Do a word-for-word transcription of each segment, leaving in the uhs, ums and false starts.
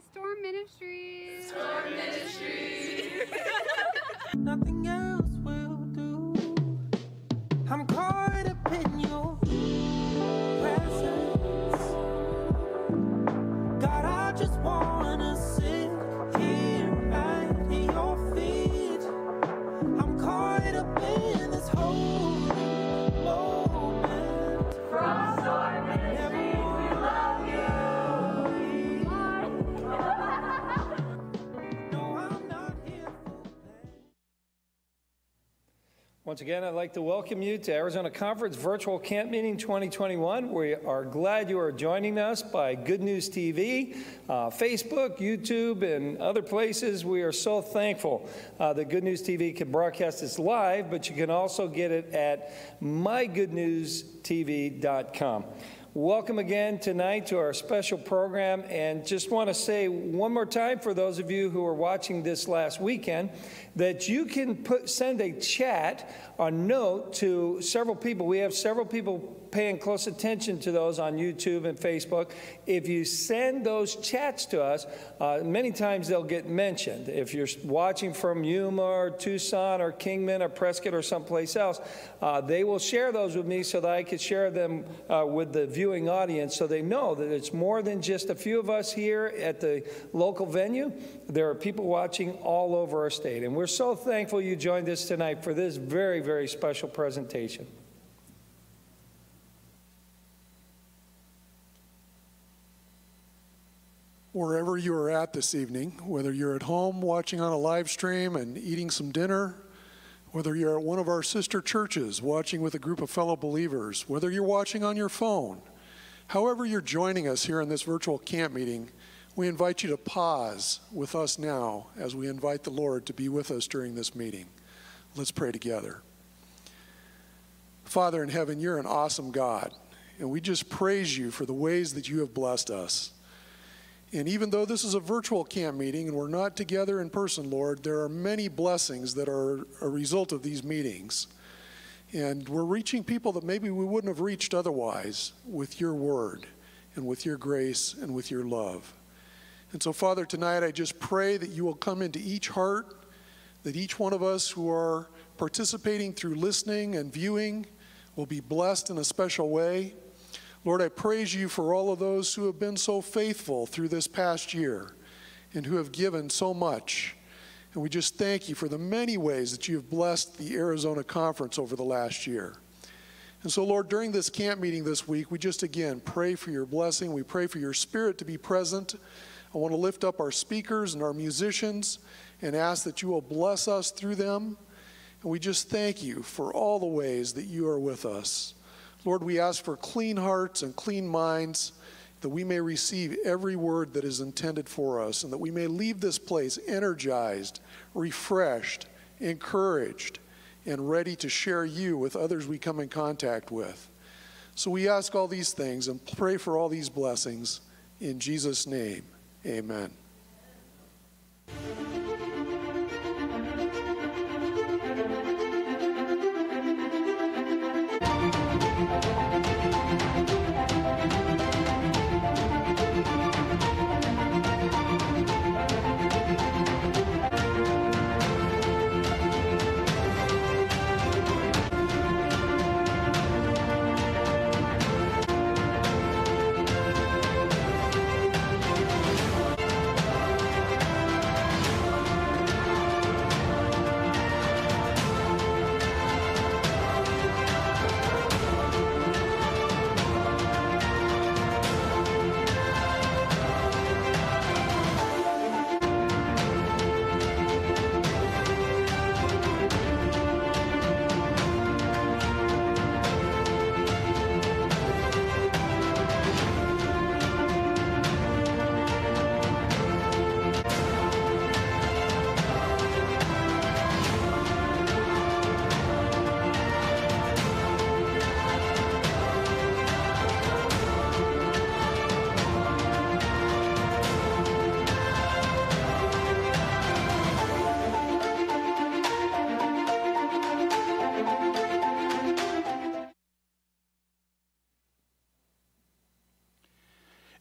say Storm Ministries. Storm Ministries. Nothing else will do. I'm caught up in your presence. God, I just wanna sit here at your feet. I'm caught up in this holy moment. From Storm Ministries. Once again, I'd like to welcome you to Arizona Conference Virtual Camp Meeting twenty twenty-one. We are glad you are joining us by Good News T V, uh, Facebook, YouTube, and other places. We are so thankful uh, that Good News T V can broadcast this live, but you can also get it at my good news t v dot com. Welcome again tonight to our special program, and just want to say one more time for those of you who are watching this last weekend that you can put, send a chat, a note to several people. We have several people paying close attention to those on YouTube and Facebook. If you send those chats to us, uh, many times they'll get mentioned. If you're watching from Yuma or Tucson or Kingman or Prescott or someplace else, uh, they will share those with me so that I could share them uh, with the viewing audience so they know that it's more than just a few of us here at the local venue. There are people watching all over our state, and we're so thankful you joined us tonight for this very, very special presentation. Wherever you are at this evening, whether you're at home watching on a live stream and eating some dinner, whether you're at one of our sister churches watching with a group of fellow believers, whether you're watching on your phone, however you're joining us here in this virtual camp meeting, we invite you to pause with us now as we invite the Lord to be with us during this meeting. Let's pray together. Father in heaven, you're an awesome God, and we just praise you for the ways that you have blessed us. And even though this is a virtual camp meeting and we're not together in person, Lord, there are many blessings that are a result of these meetings. And we're reaching people that maybe we wouldn't have reached otherwise with your word and with your grace and with your love. And so, Father, tonight I just pray that you will come into each heart, that each one of us who are participating through listening and viewing will be blessed in a special way. Lord, I praise you for all of those who have been so faithful through this past year and who have given so much. And we just thank you for the many ways that you have blessed the Arizona Conference over the last year. And so, Lord, during this camp meeting this week, we just again pray for your blessing. We pray for your spirit to be present. I want to lift up our speakers and our musicians and ask that you will bless us through them. And we just thank you for all the ways that you are with us. Lord, we ask for clean hearts and clean minds, that we may receive every word that is intended for us, and that we may leave this place energized, refreshed, encouraged, and ready to share you with others we come in contact with. So we ask all these things and pray for all these blessings. In Jesus' name, amen.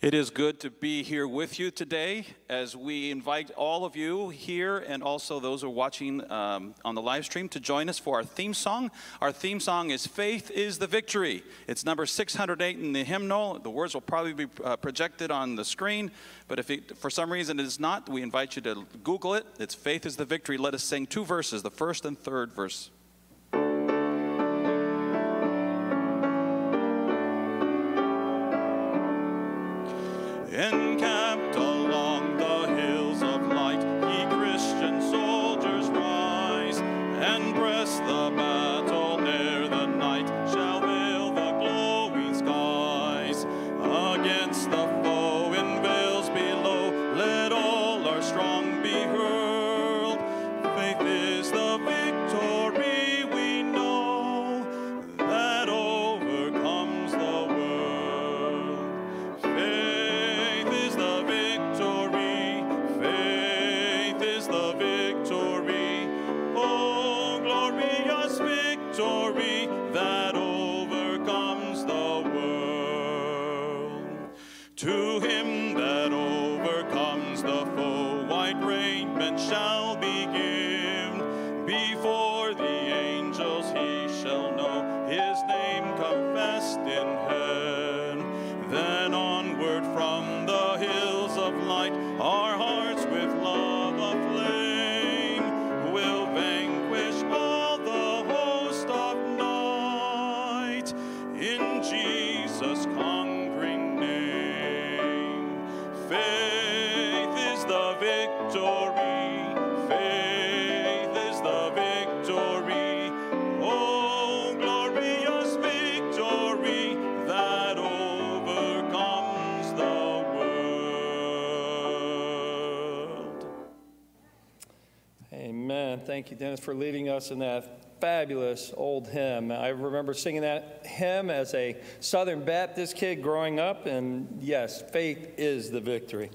It is good to be here with you today as we invite all of you here and also those who are watching um, on the live stream to join us for our theme song. Our theme song is Faith is the Victory. It's number six hundred eight in the hymnal. The words will probably be uh, projected on the screen, but if it, for some reason it is not, we invite you to Google it. It's Faith is the Victory. Let us sing two verses, the first and third verse. Encamped along the hills of light, ye Christian soldiers rise and breast the battle ere the night shall veil the glowing skies. Against the foe in vales below, let all our strong be hurled. Faith is the victory we know that overcomes the world. Faith that overcomes the world. To him that overcomes the foe, white raiment shall be given. Before the angels he shall know his name confessed in heaven. Then onward from the hills of light, our hearts with love aflame will vanquish all in Jesus' conquering name. Faith is the victory. Faith is the victory. Oh, glorious victory that overcomes the world. Amen. Thank you, Dennis, for leading us in that fabulous old hymn. I remember singing that hymn as a Southern Baptist kid growing up, and yes, faith is the victory.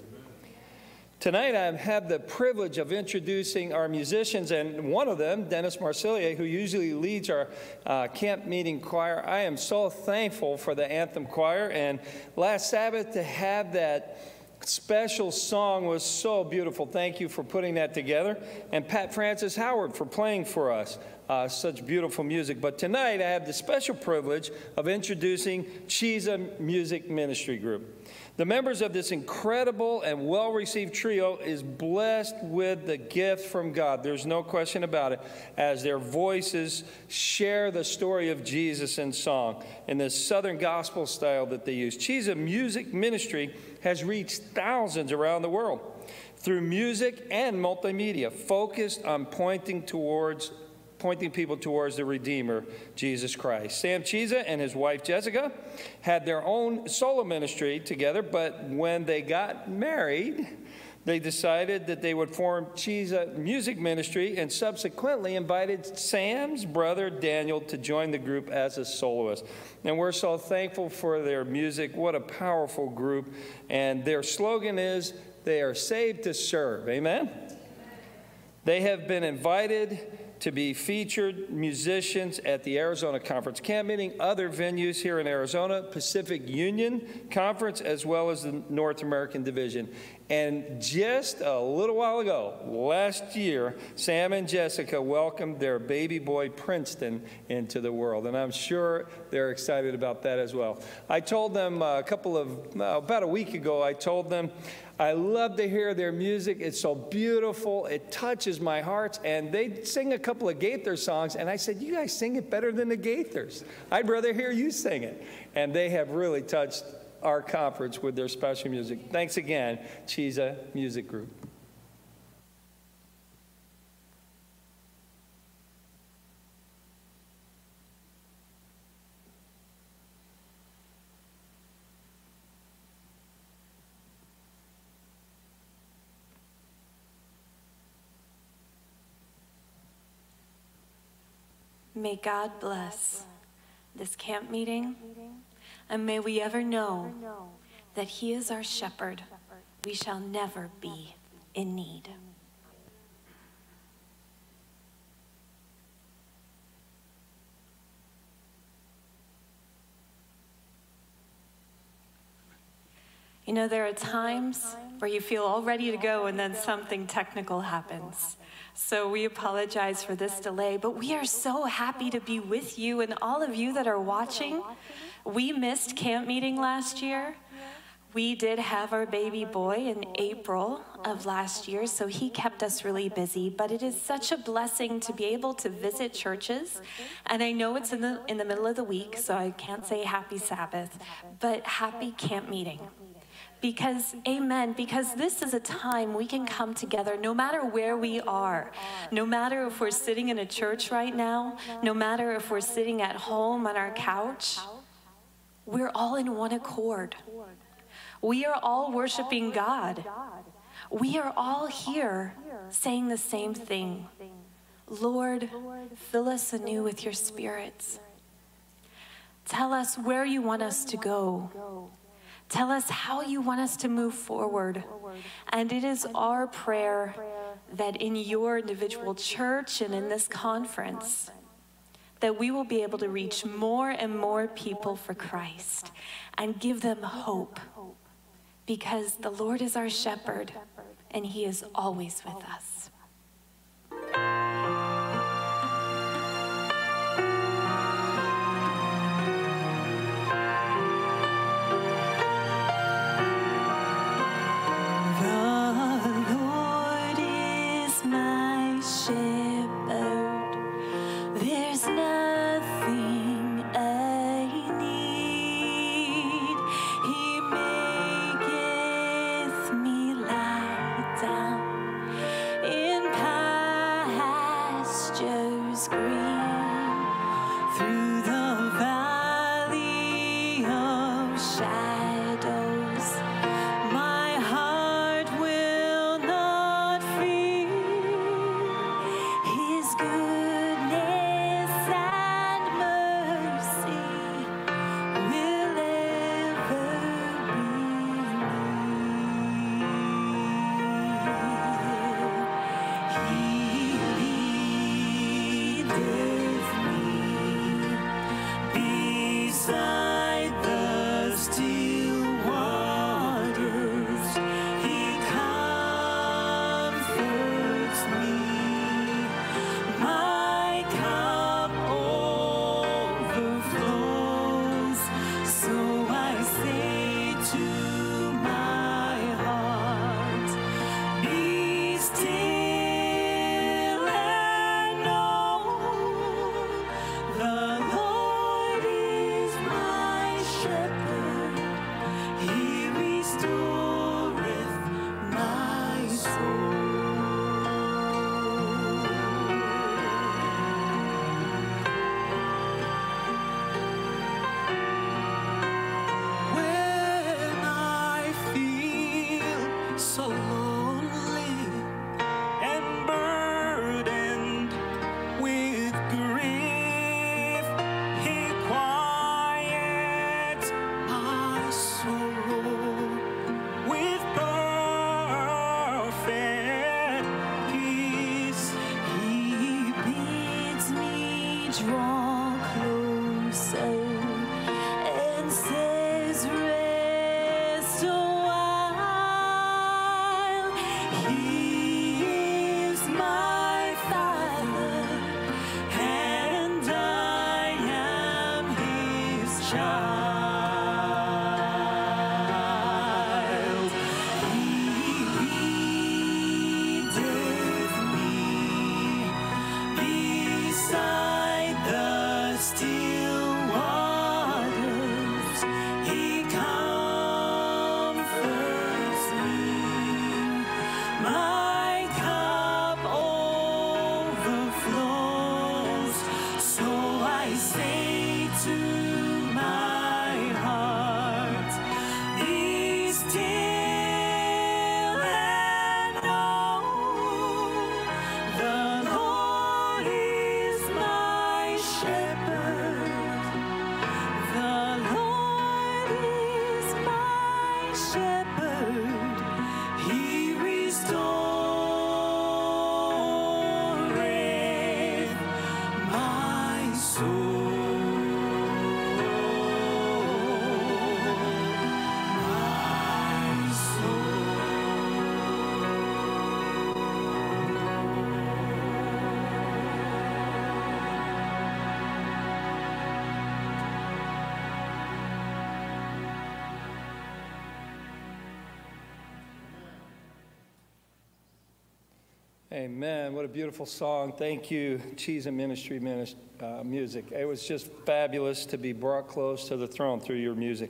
Tonight I have the privilege of introducing our musicians, and one of them, Dennis Marsilier, who usually leads our uh, camp meeting choir. I am so thankful for the anthem choir, and last Sabbath to have that special song was so beautiful. Thank you for putting that together, and Pat Francis Howard for playing for us uh, such beautiful music. But tonight I have the special privilege of introducing Chiza Music Ministry Group. The members of this incredible and well-received trio is blessed with the gift from God. There's no question about it, as their voices share the story of Jesus in song in this Southern gospel style that they use. Chiza Music Ministry has reached thousands around the world through music and multimedia focused on pointing towards pointing people towards the Redeemer, Jesus Christ. Sam Chiza and his wife, Jessica, had their own solo ministry together, but when they got married, they decided that they would form Chiza Music Ministry and subsequently invited Sam's brother, Daniel, to join the group as a soloist. And we're so thankful for their music. What a powerful group. And their slogan is, they are saved to serve. Amen? They have been invited to be featured musicians at the Arizona Conference camp meeting, other venues here in Arizona, Pacific Union Conference, as well as the North American Division. And just a little while ago, last year, Sam and Jessica welcomed their baby boy, Princeton, into the world. And I'm sure they're excited about that as well. I told them a couple of, about a week ago, I told them, I love to hear their music. It's so beautiful. It touches my heart. And they sing a couple of Gaither songs. And I said, you guys sing it better than the Gaithers. I'd rather hear you sing it. And they have really touched our conference with their special music. Thanks again, Chiza Music Group. May God bless this camp meeting, and may we ever know that He is our shepherd. We shall never be in need. You You know, there are times where you feel all ready to go and then something technical happens. So we apologize for this delay, but we are so happy to be with you and all of you that are watching. We missed camp meeting last year. We did have our baby boy in April of last year, so he kept us really busy, but it is such a blessing to be able to visit churches. And I know it's in the, in the middle of the week, so I can't say happy Sabbath, but happy camp meeting. Because, amen, because this is a time we can come together no matter where we are, no matter if we're sitting in a church right now, no matter if we're sitting at home on our couch, we're all in one accord. We are all worshiping God. We are all here saying the same thing. Lord, fill us anew with your spirits. Tell us where you want us to go. Tell us how you want us to move forward. And it is our prayer that in your individual church and in this conference, that we will be able to reach more and more people for Christ and give them hope. Because the Lord is our shepherd, and he is always with us. The Lord is my shepherd. There's nothing I need. He may beside the Amen. What a beautiful song. Thank you, Chiza Ministry Ministry uh, music. It was just fabulous to be brought close to the throne through your music.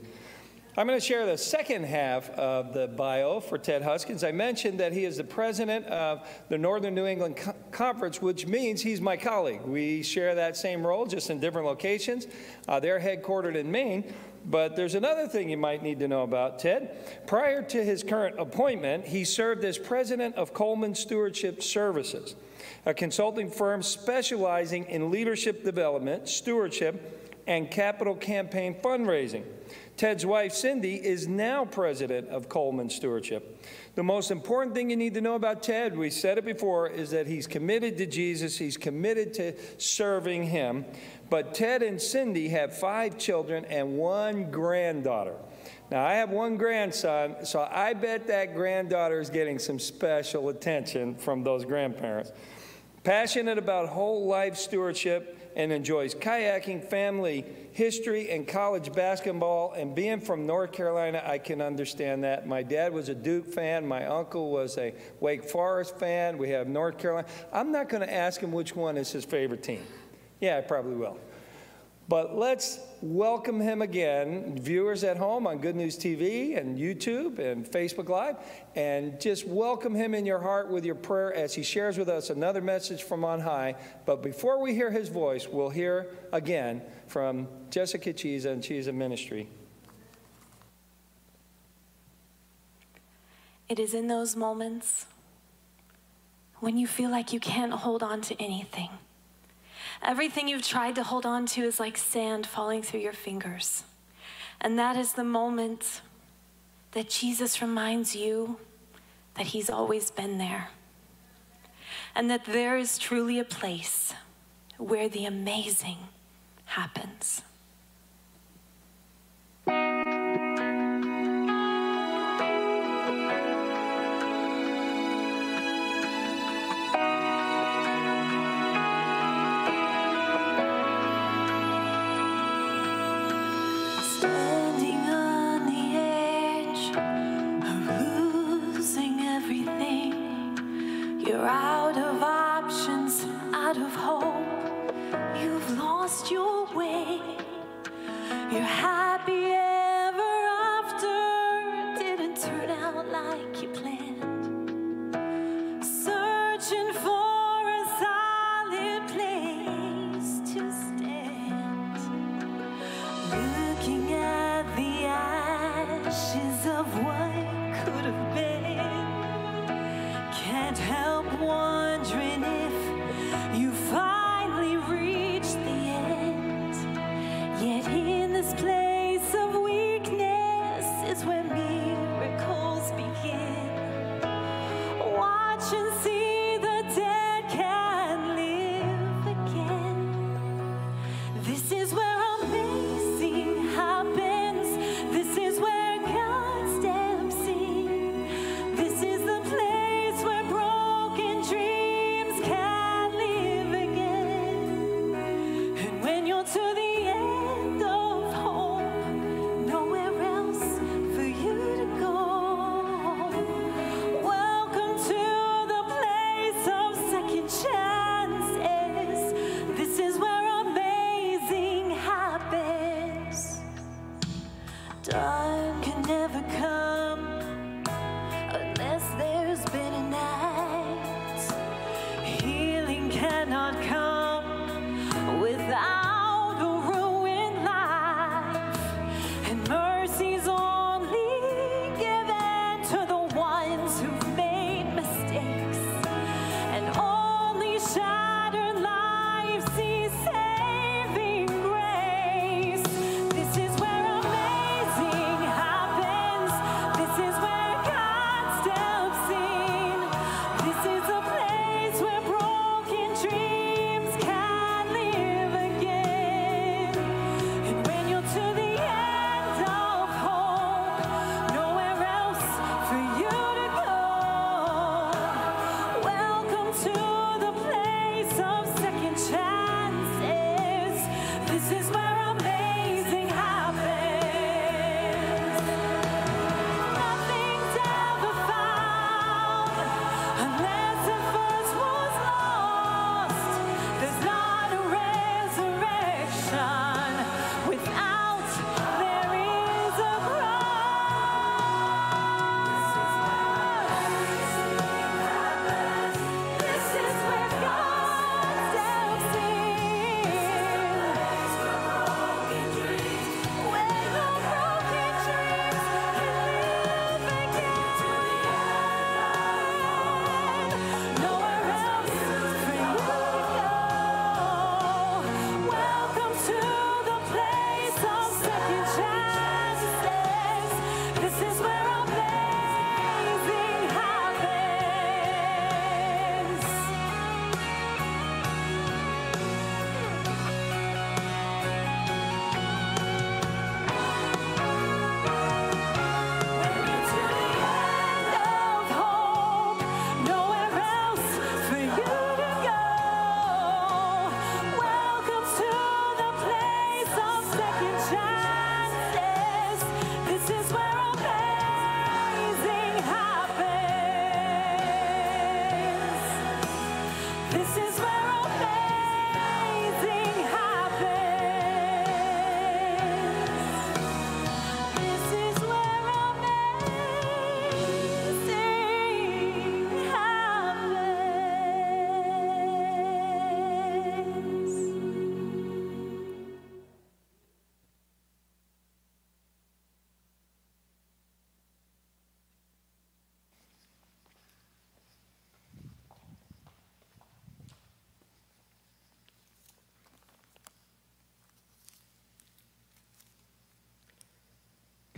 I'm going to share the second half of the bio for Ted Huskins. I mentioned that he is the president of the Northern New England Co- Conference, which means he's my colleague. We share that same role, just in different locations. Uh, they're headquartered in Maine. But there's another thing you might need to know about Ted. Prior to his current appointment, he served as president of Coleman Stewardship Services, a consulting firm specializing in leadership development, stewardship, and capital campaign fundraising. Ted's wife, Cindy, is now president of Coleman Stewardship. The most important thing you need to know about Ted, we said it before, is that he's committed to Jesus. He's committed to serving him. But Ted and Cindy have five children and one granddaughter. Now, I have one grandson, so I bet that granddaughter is getting some special attention from those grandparents. Passionate about whole life stewardship, and enjoys kayaking, family history, and college basketball. And being from North Carolina, I can understand that. My dad was a Duke fan. My uncle was a Wake Forest fan. We have North Carolina. I'm not going to ask him which one is his favorite team. Yeah, I probably will. But let's welcome him again, viewers at home on Good News T V and YouTube and Facebook Live, and just welcome him in your heart with your prayer as he shares with us another message from on high. But before we hear his voice, we'll hear again from Jessica Chiza and Chiza Ministry. It is in those moments when you feel like you can't hold on to anything. Everything you've tried to hold on to is like sand falling through your fingers. And that is the moment that Jesus reminds you that he's always been there. And that there is truly a place where the amazing happens. This is where amazing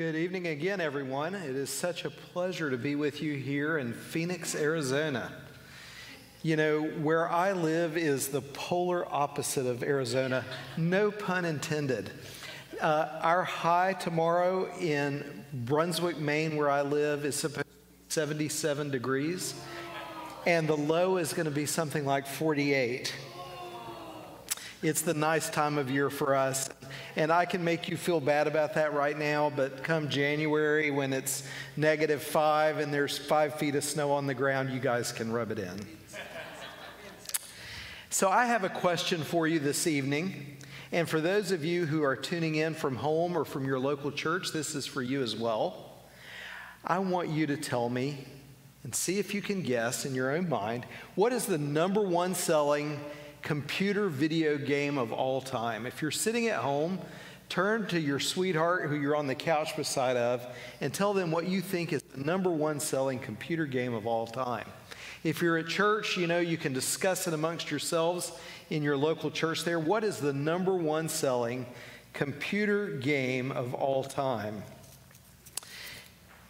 Good evening again, everyone. It is such a pleasure to be with you here in Phoenix, Arizona. You know, where I live is the polar opposite of Arizona, no pun intended. Uh, our high tomorrow in Brunswick, Maine, where I live, is supposed to be seventy-seven degrees, and the low is going to be something like forty-eight. It's the nice time of year for us, and I can make you feel bad about that right now, but come January when it's negative five and there's five feet of snow on the ground, you guys can rub it in. So I have a question for you this evening, and for those of you who are tuning in from home or from your local church, this is for you as well. I want you to tell me and see if you can guess in your own mind, what is the number one selling computer video game of all time? If you're sitting at home, turn to your sweetheart who you're on the couch beside of and tell them what you think is the number one selling computer game of all time. If you're at church, you know, you can discuss it amongst yourselves in your local church there. What is the number one selling computer game of all time?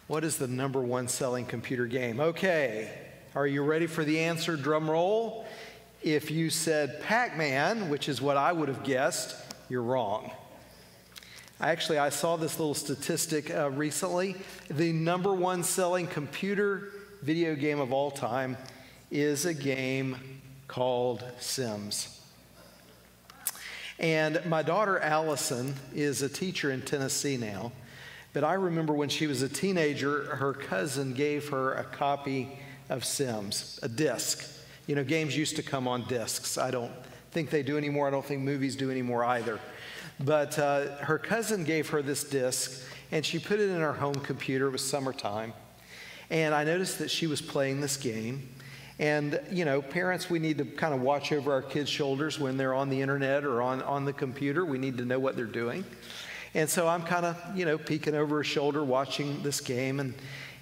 What is the number one selling computer game? Okay, are you ready for the answer? Drum roll. If you said Pac-Man, which is what I would have guessed, you're wrong. Actually, I saw this little statistic uh, recently. The number one selling computer video game of all time is a game called Sims. And my daughter Allison is a teacher in Tennessee now, but I remember when she was a teenager, her cousin gave her a copy of Sims, a disc. You know, games used to come on discs. I don't think they do anymore. I don't think movies do anymore either. But uh, her cousin gave her this disc, and she put it in her home computer. It was summertime. And I noticed that she was playing this game. And, you know, parents, we need to kind of watch over our kids' shoulders when they're on the internet or on, on the computer. We need to know what they're doing. And so I'm kind of, you know, peeking over her shoulder, watching this game, and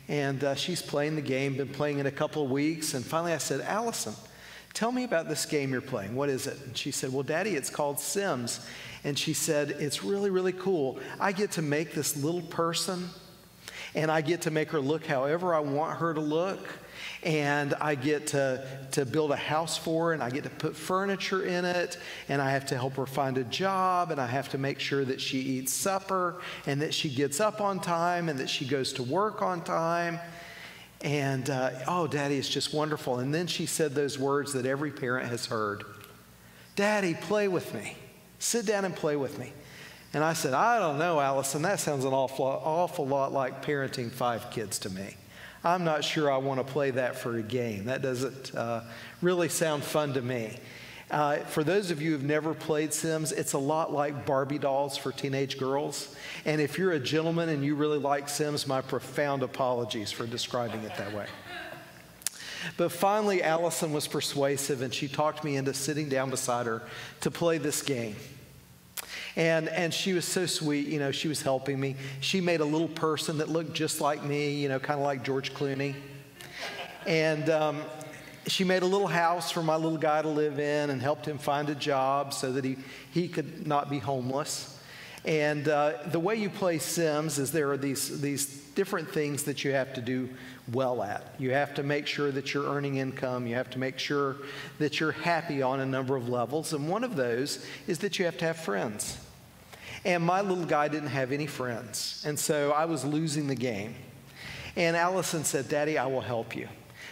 And uh, she's playing the game, been playing it a couple of weeks. And finally I said, Allison, tell me about this game you're playing. What is it? And she said, well, Daddy, it's called Sims. And she said, it's really, really cool. I get to make this little person, and I get to make her look however I want her to look. And I get to, to build a house for her, and I get to put furniture in it, and I have to help her find a job, and I have to make sure that she eats supper, and that she gets up on time, and that she goes to work on time. And, uh, oh, Daddy, it's just wonderful. And then she said those words that every parent has heard. Daddy, play with me. Sit down and play with me. And I said, I don't know, Allison, that sounds an awful, awful lot like parenting five kids to me. I'm not sure I want to play that for a game. That doesn't uh, really sound fun to me. Uh, for those of you who've never played Sims, it's a lot like Barbie dolls for teenage girls. And if you're a gentleman and you really like Sims, my profound apologies for describing it that way. But finally, Allison was persuasive, and she talked me into sitting down beside her to play this game. And, and she was so sweet, you know, she was helping me. She made a little person that looked just like me, you know, kind of like George Clooney. And um, she made a little house for my little guy to live in and helped him find a job so that he, he could not be homeless. And uh, the way you play Sims is there are these, these different things that you have to do well at. You have to make sure that you're earning income. You have to make sure that you're happy on a number of levels. And one of those is that you have to have friends. And my little guy didn't have any friends. And so I was losing the game. And Allison said, Daddy, I will help you.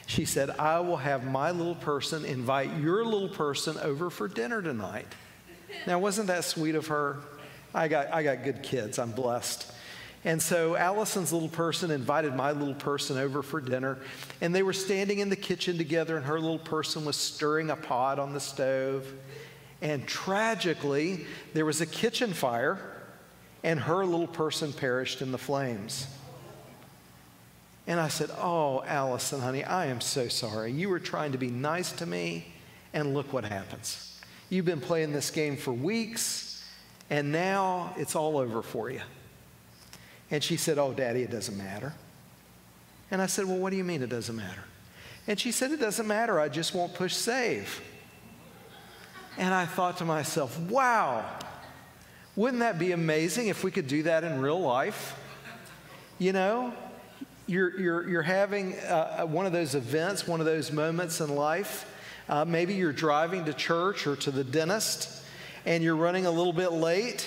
She said, I will have my little person invite your little person over for dinner tonight. Now, wasn't that sweet of her? I got, I got good kids. I'm blessed. And so Allison's little person invited my little person over for dinner, and they were standing in the kitchen together, and her little person was stirring a pot on the stove. And tragically, there was a kitchen fire, and her little person perished in the flames. And I said, oh, Allison, honey, I am so sorry. You were trying to be nice to me, and look what happens. You've been playing this game for weeks, and now it's all over for you. And she said, oh, Daddy, it doesn't matter. And I said, well, what do you mean it doesn't matter? And she said, it doesn't matter. I just won't push save. And I thought to myself, wow, wouldn't that be amazing if we could do that in real life? you know, you're, you're, you're having uh, one of those events, one of those moments in life. Uh, maybe you're driving to church or to the dentist and you're running a little bit late.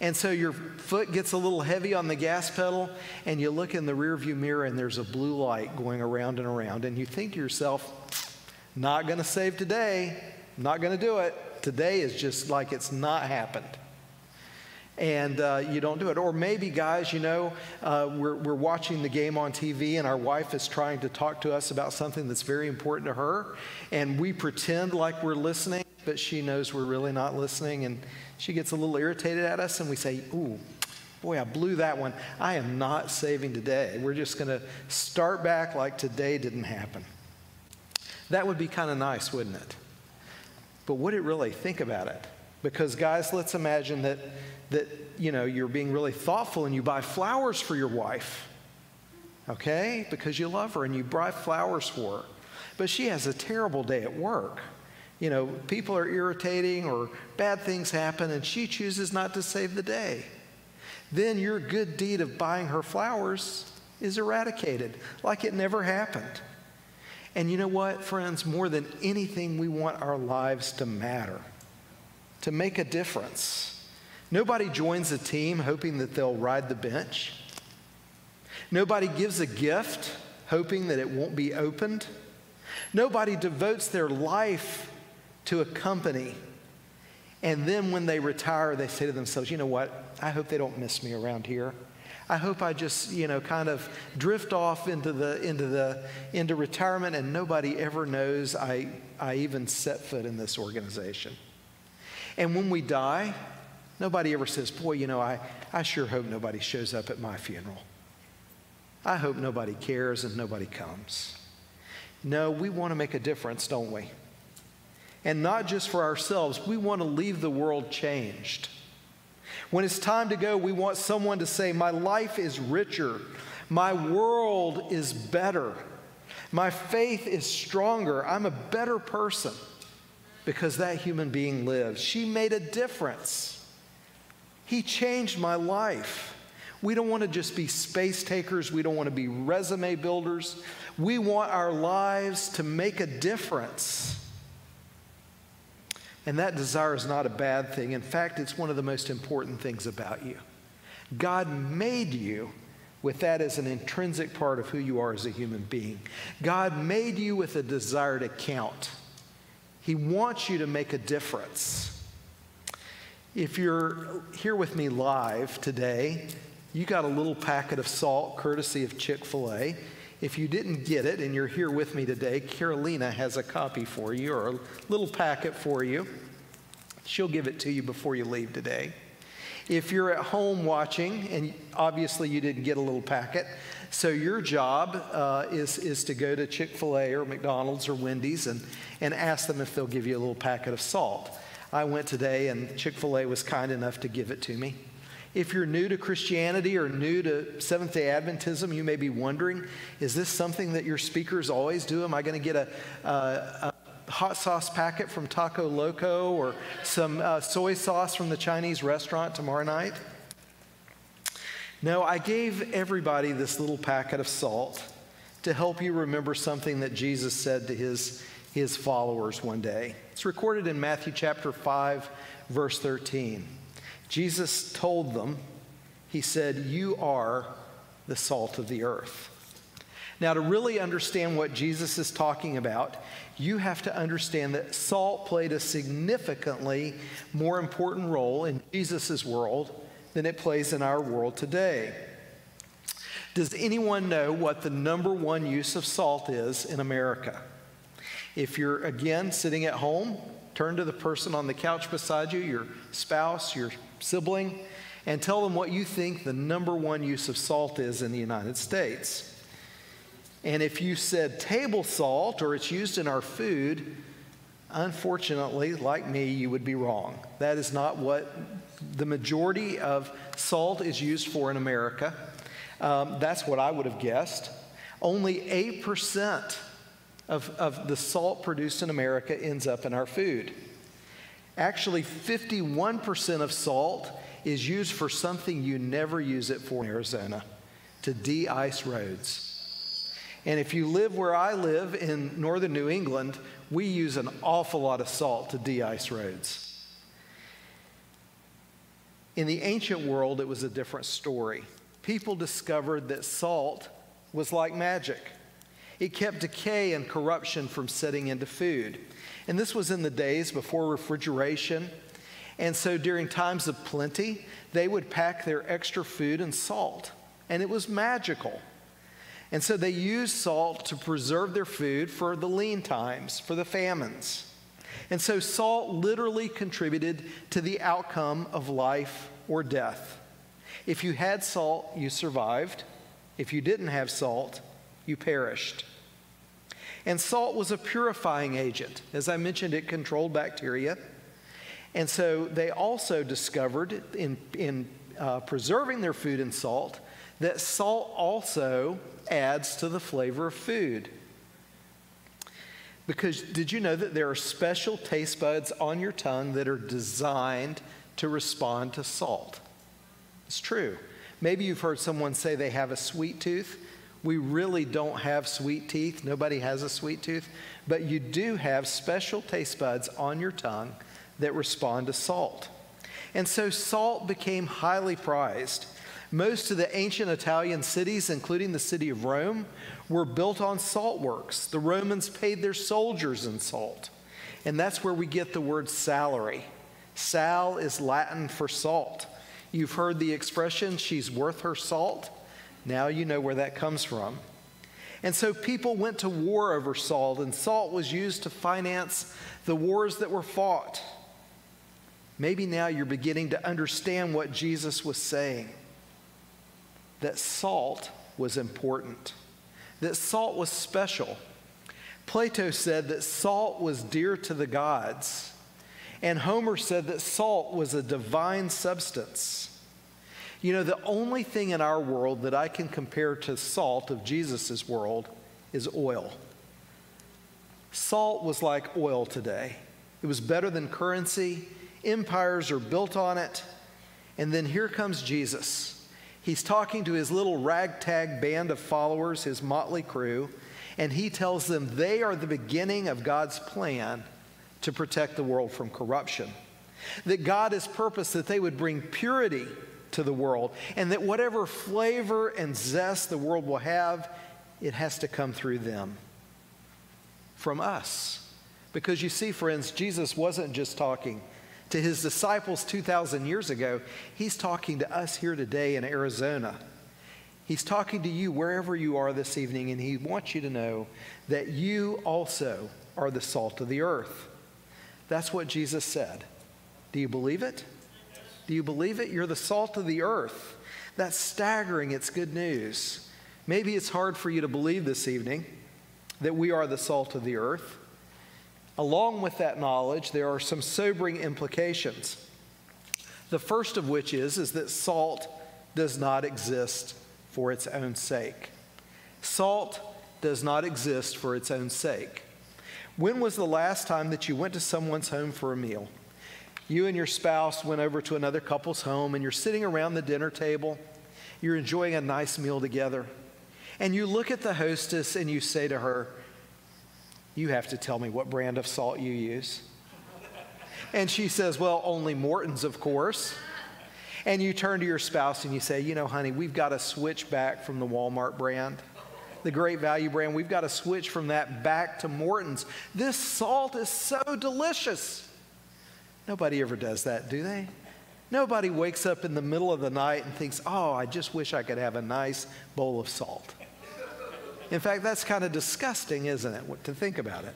And so your foot gets a little heavy on the gas pedal, and you look in the rearview mirror and there's a blue light going around and around, and you think to yourself, not gonna save today, not gonna do it. Today is just like it's not happened. And uh, you don't do it. Or maybe, guys, you know, uh, we're, we're watching the game on T V and our wife is trying to talk to us about something that's very important to her, and we pretend like we're listening, but she knows we're really not listening, and she gets a little irritated at us, and we say, ooh, boy, I blew that one. I am not saving today. We're just going to start back like today didn't happen. That would be kind of nice, wouldn't it? But would it really? Think about it. Because, guys, let's imagine that, that you know, you're being really thoughtful and you buy flowers for your wife, okay, because you love her and you buy flowers for her. But she has a terrible day at work. You know, people are irritating or bad things happen, and she chooses not to save the day. Then your good deed of buying her flowers is eradicated, like it never happened. And you know what, friends? More than anything, we want our lives to matter, to make a difference. Nobody joins a team hoping that they'll ride the bench. Nobody gives a gift hoping that it won't be opened. Nobody devotes their life to a company, and then when they retire, they say to themselves, you know what, I hope they don't miss me around here. I hope I just, you know, kind of drift off into the into the into retirement, and nobody ever knows I I even set foot in this organization. And when we die, nobody ever says, boy, you know, I, I sure hope nobody shows up at my funeral. I hope nobody cares and nobody comes. No, we want to make a difference, don't we? And not just for ourselves. We want to leave the world changed. When it's time to go, we want someone to say, my life is richer. My world is better. My faith is stronger. I'm a better person because that human being lived. She made a difference. He changed my life. We don't want to just be space takers. We don't want to be resume builders. We want our lives to make a difference. And that desire is not a bad thing. In fact, it's one of the most important things about you. God made you with that as an intrinsic part of who you are as a human being. God made you with a desire to count. He wants you to make a difference. If you're here with me live today, you got a little packet of salt courtesy of Chick-fil-A. If you didn't get it and you're here with me today, Carolina has a copy for you, or a little packet for you. She'll give it to you before you leave today. If you're at home watching, and obviously you didn't get a little packet, so your job uh, is, is to go to Chick-fil-A or McDonald's or Wendy's and, and ask them if they'll give you a little packet of salt. I went today and Chick-fil-A was kind enough to give it to me. If you're new to Christianity or new to Seventh-day Adventism, you may be wondering, is this something that your speakers always do? Am I going to get a, a, a hot sauce packet from Taco Loco or some uh, soy sauce from the Chinese restaurant tomorrow night? No, I gave everybody this little packet of salt to help you remember something that Jesus said to his, his followers one day. It's recorded in Matthew chapter five, verse thirteen. Jesus told them, he said, you are the salt of the earth. Now, to really understand what Jesus is talking about, you have to understand that salt played a significantly more important role in Jesus' world than it plays in our world today. Does anyone know what the number one use of salt is in America? If you're, again, sitting at home, turn to the person on the couch beside you, your spouse, your sibling, and tell them what you think the number one use of salt is in the United States. And if you said table salt or it's used in our food, unfortunately, like me, you would be wrong. That is not what the majority of salt is used for in America. Um, that's what I would have guessed. Only eight percent of, of the salt produced in America ends up in our food. Actually, fifty-one percent of salt is used for something you never use it for in Arizona, to de-ice roads. And if you live where I live in northern New England, we use an awful lot of salt to de-ice roads. In the ancient world, it was a different story. People discovered that salt was like magic. It kept decay and corruption from setting into food. And this was in the days before refrigeration. And so during times of plenty, they would pack their extra food in salt. And it was magical. And so they used salt to preserve their food for the lean times, for the famines. And so salt literally contributed to the outcome of life or death. If you had salt, you survived. If you didn't have salt, you perished. And salt was a purifying agent. As I mentioned, it controlled bacteria. And so they also discovered in, in uh, preserving their food in salt that salt also adds to the flavor of food. Because did you know that there are special taste buds on your tongue that are designed to respond to salt? It's true. Maybe you've heard someone say they have a sweet tooth. We really don't have sweet teeth. Nobody has a sweet tooth. But you do have special taste buds on your tongue that respond to salt. And so salt became highly prized. Most of the ancient Italian cities, including the city of Rome, were built on salt works. The Romans paid their soldiers in salt. And that's where we get the word salary. Sal is Latin for salt. You've heard the expression, she's worth her salt. Now you know where that comes from. And so people went to war over salt, and salt was used to finance the wars that were fought. Maybe now you're beginning to understand what Jesus was saying. That salt was important, that salt was special. Plato said that salt was dear to the gods, and Homer said that salt was a divine substance. You know, the only thing in our world that I can compare to salt of Jesus' world is oil. Salt was like oil today. It was better than currency. Empires are built on it. And then here comes Jesus. He's talking to his little ragtag band of followers, his motley crew, and he tells them they are the beginning of God's plan to protect the world from corruption. That God has purposed that they would bring purity to the world, and that whatever flavor and zest the world will have, it has to come through them, from us. Because you see, friends, Jesus wasn't just talking to his disciples two thousand years ago, he's talking to us here today in Arizona. He's talking to you wherever you are this evening, and he wants you to know that you also are the salt of the earth. That's what Jesus said. Do you believe it? Yes. Do you believe it? You're the salt of the earth. That's staggering. It's good news. Maybe it's hard for you to believe this evening that we are the salt of the earth. Along with that knowledge, there are some sobering implications. The first of which is, is that salt does not exist for its own sake. Salt does not exist for its own sake. When was the last time that you went to someone's home for a meal? You and your spouse went over to another couple's home, and you're sitting around the dinner table. You're enjoying a nice meal together. And you look at the hostess and you say to her, "You have to tell me what brand of salt you use." And she says, "Well, only Morton's, of course." And you turn to your spouse and you say, "You know, honey, we've got to switch back from the Walmart brand, the Great Value brand. We've got to switch from that back to Morton's. This salt is so delicious." Nobody ever does that, do they? Nobody wakes up in the middle of the night and thinks, "Oh, I just wish I could have a nice bowl of salt." In fact, that's kind of disgusting, isn't it, to think about it?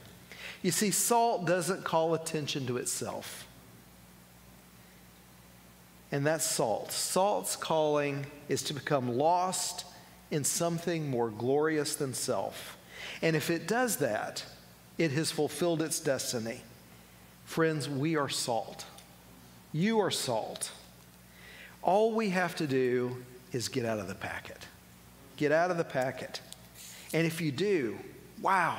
You see, salt doesn't call attention to itself. And that's salt. Salt's calling is to become lost in something more glorious than self. And if it does that, it has fulfilled its destiny. Friends, we are salt. You are salt. All we have to do is get out of the packet. Get out of the packet. And if you do, wow,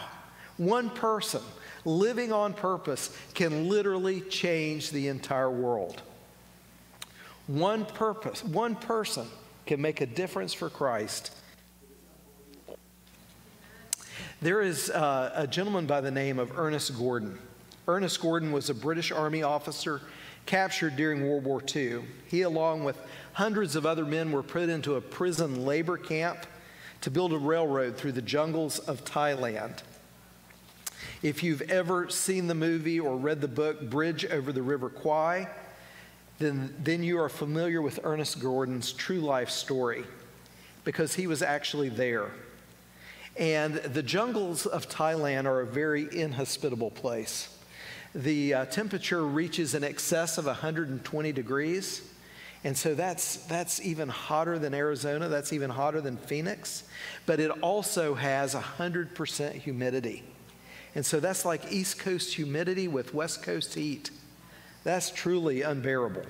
one person living on purpose can literally change the entire world. One purpose, one person can make a difference for Christ. There is uh, a gentleman by the name of Ernest Gordon. Ernest Gordon was a British Army officer captured during World War Two. He, along with hundreds of other men, were put into a prison labor camp to build a railroad through the jungles of Thailand. If you've ever seen the movie or read the book Bridge Over the River Kwai, then, then you are familiar with Ernest Gordon's true life story, because he was actually there. And the jungles of Thailand are a very inhospitable place. The uh, temperature reaches in excess of one hundred twenty degrees. And so that's, that's even hotter than Arizona. That's even hotter than Phoenix. But it also has one hundred percent humidity. And so that's like East Coast humidity with West Coast heat. That's truly unbearable.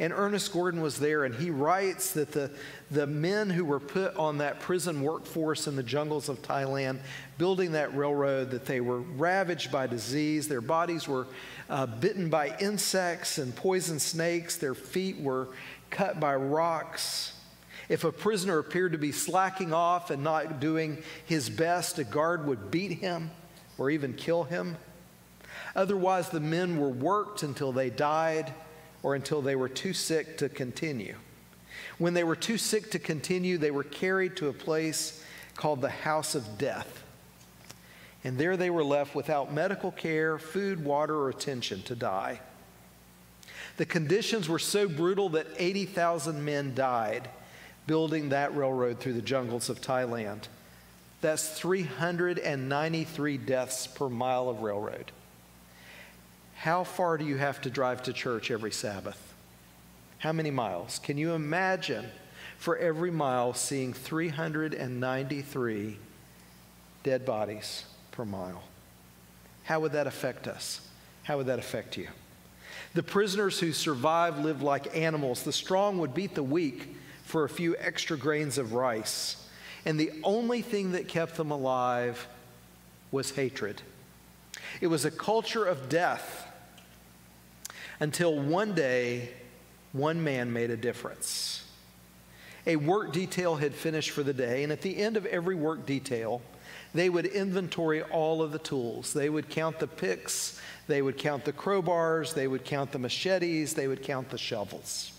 And Ernest Gordon was there, and he writes that the, the men who were put on that prison workforce in the jungles of Thailand, building that railroad, that they were ravaged by disease. Their bodies were uh, bitten by insects and poison snakes. Their feet were cut by rocks. If a prisoner appeared to be slacking off and not doing his best, a guard would beat him or even kill him. Otherwise, the men were worked until they died, or until they were too sick to continue. When they were too sick to continue, they were carried to a place called the House of Death. And there they were left without medical care, food, water, or attention to die. The conditions were so brutal that eighty thousand men died building that railroad through the jungles of Thailand. That's three hundred ninety-three deaths per mile of railroad. How far do you have to drive to church every Sabbath? How many miles? Can you imagine for every mile seeing three hundred ninety-three dead bodies per mile? How would that affect us? How would that affect you? The prisoners who survived lived like animals. The strong would beat the weak for a few extra grains of rice. And the only thing that kept them alive was hatred. It was a culture of death, until one day, one man made a difference. A work detail had finished for the day, and at the end of every work detail, they would inventory all of the tools. They would count the picks, they would count the crowbars, they would count the machetes, they would count the shovels.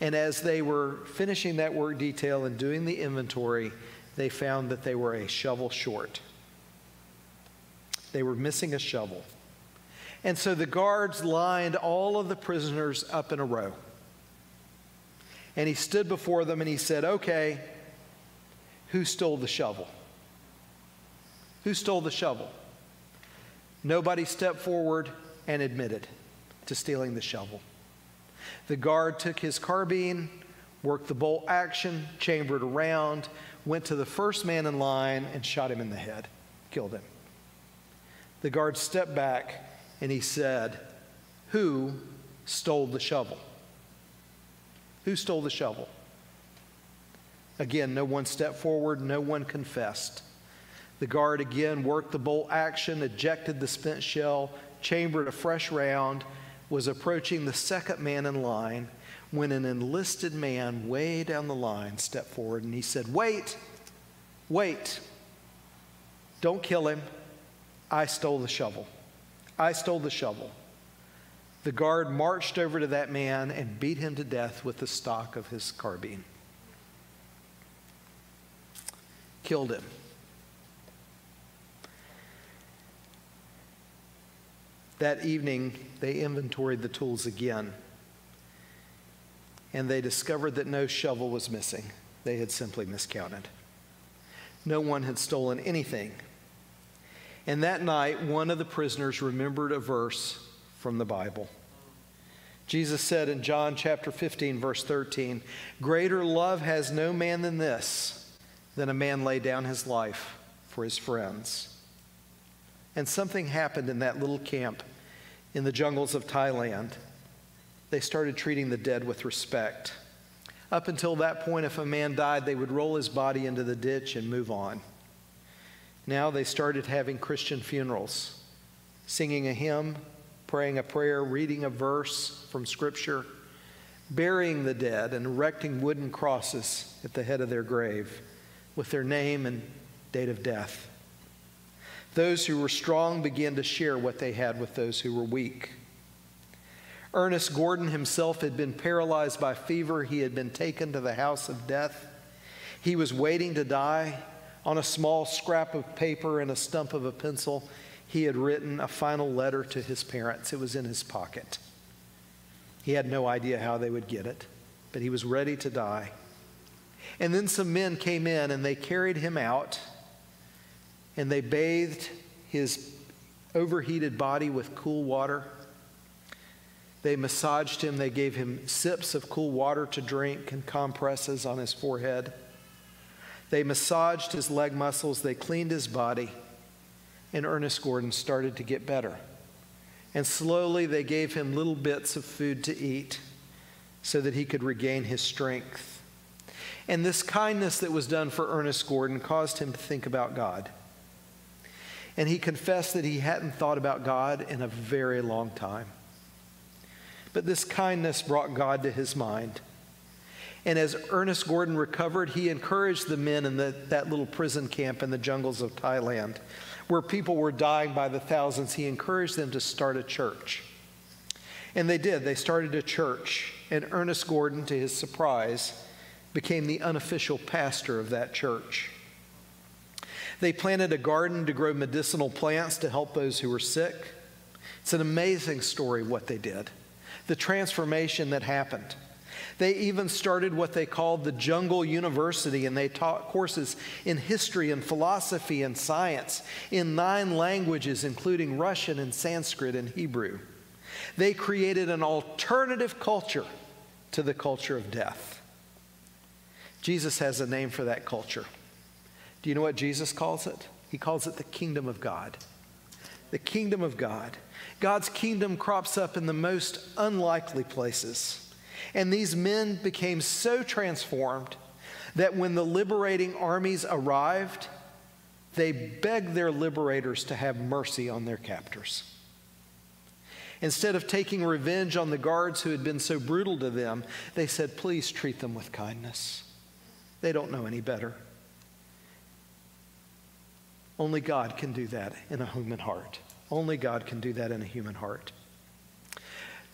And as they were finishing that work detail and doing the inventory, they found that they were a shovel short. They were missing a shovel. And so the guards lined all of the prisoners up in a row. And he stood before them and he said, "Okay, who stole the shovel? Who stole the shovel?" Nobody stepped forward and admitted to stealing the shovel. The guard took his carbine, worked the bolt action, chambered around, went to the first man in line and shot him in the head, killed him. The guard stepped back and he said, "Who stole the shovel? Who stole the shovel?" Again, no one stepped forward, no one confessed. The guard again worked the bolt action, ejected the spent shell, chambered a fresh round, was approaching the second man in line when an enlisted man way down the line stepped forward and he said, "Wait, wait, don't kill him. I stole the shovel. I stole the shovel." The guard marched over to that man and beat him to death with the stock of his carbine. Killed him. That evening, they inventoried the tools again, and they discovered that no shovel was missing. They had simply miscounted. No one had stolen anything. And that night, one of the prisoners remembered a verse from the Bible. Jesus said in John chapter fifteen, verse thirteen, "Greater love has no man than this, than a man lay down his life for his friends." And something happened in that little camp in the jungles of Thailand. They started treating the dead with respect. Up until that point, if a man died, they would roll his body into the ditch and move on. Now they started having Christian funerals, singing a hymn, praying a prayer, reading a verse from Scripture, burying the dead and erecting wooden crosses at the head of their grave with their name and date of death. Those who were strong began to share what they had with those who were weak. Ernest Gordon himself had been paralyzed by fever. He had been taken to the House of Death. He was waiting to die. On a small scrap of paper and a stump of a pencil, he had written a final letter to his parents. It was in his pocket. He had no idea how they would get it, but he was ready to die. And then some men came in and they carried him out and they bathed his overheated body with cool water. They massaged him. They gave him sips of cool water to drink and compresses on his forehead. They massaged his leg muscles. They cleaned his body. And Ernest Gordon started to get better. And slowly they gave him little bits of food to eat so that he could regain his strength. And this kindness that was done for Ernest Gordon caused him to think about God. And he confessed that he hadn't thought about God in a very long time. But this kindness brought God to his mind. And as Ernest Gordon recovered, he encouraged the men in the, that little prison camp in the jungles of Thailand, where people were dying by the thousands. He encouraged them to start a church. And they did. They started a church. And Ernest Gordon, to his surprise, became the unofficial pastor of that church. They planted a garden to grow medicinal plants to help those who were sick. It's an amazing story what they did, the transformation that happened. They even started what they called the Jungle University, and they taught courses in history and philosophy and science in nine languages, including Russian and Sanskrit and Hebrew. They created an alternative culture to the culture of death. Jesus has a name for that culture. Do you know what Jesus calls it? He calls it the kingdom of God. The kingdom of God. God's kingdom crops up in the most unlikely places. And these men became so transformed that when the liberating armies arrived, they begged their liberators to have mercy on their captors. Instead of taking revenge on the guards who had been so brutal to them, they said, please treat them with kindness. They don't know any better. Only God can do that in a human heart. Only God can do that in a human heart.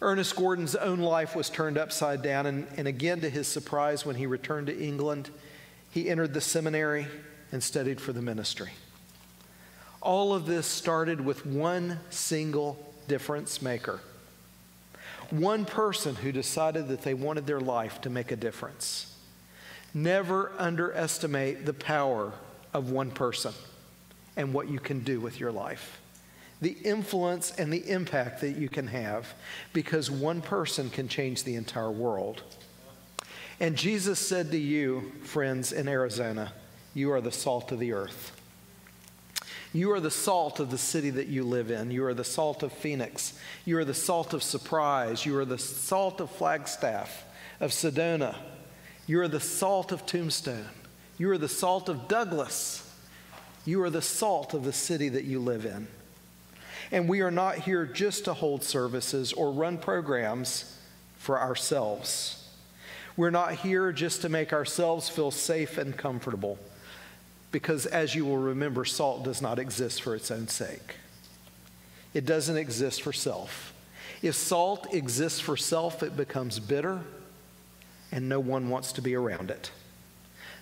Ernest Gordon's own life was turned upside down, and, and again, to his surprise, when he returned to England, he entered the seminary and studied for the ministry. All of this started with one single difference maker. One person who decided that they wanted their life to make a difference. Never underestimate the power of one person and what you can do with your life. The influence and the impact that you can have, because one person can change the entire world. And Jesus said to you, friends in Arizona, you are the salt of the earth. You are the salt of the city that you live in. You are the salt of Phoenix. You are the salt of Surprise. You are the salt of Flagstaff, of Sedona. You are the salt of Tombstone. You are the salt of Douglas. You are the salt of the city that you live in. And we are not here just to hold services or run programs for ourselves. We're not here just to make ourselves feel safe and comfortable, because as you will remember, salt does not exist for its own sake. It doesn't exist for self. If salt exists for self, it becomes bitter and no one wants to be around it.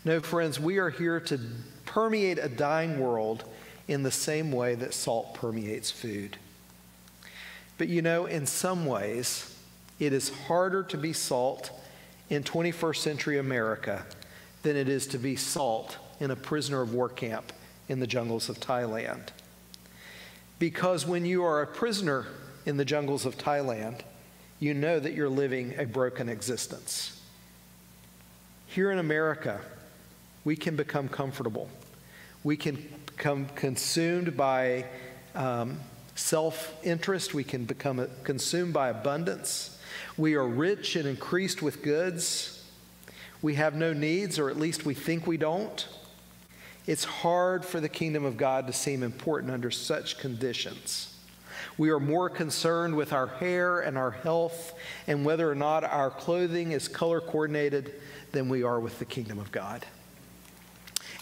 No, friends, we are here to permeate a dying world in the same way that salt permeates food. But you know, in some ways, it is harder to be salt in twenty-first century America than it is to be salt in a prisoner of war camp in the jungles of Thailand. Because when you are a prisoner in the jungles of Thailand, you know that you're living a broken existence. Here in America, we can become comfortable. We can become consumed by um, self-interest. We can become consumed by abundance. We are rich and increased with goods. We have no needs, or at least we think we don't. It's hard for the kingdom of God to seem important under such conditions. We are more concerned with our hair and our health and whether or not our clothing is color coordinated than we are with the kingdom of God.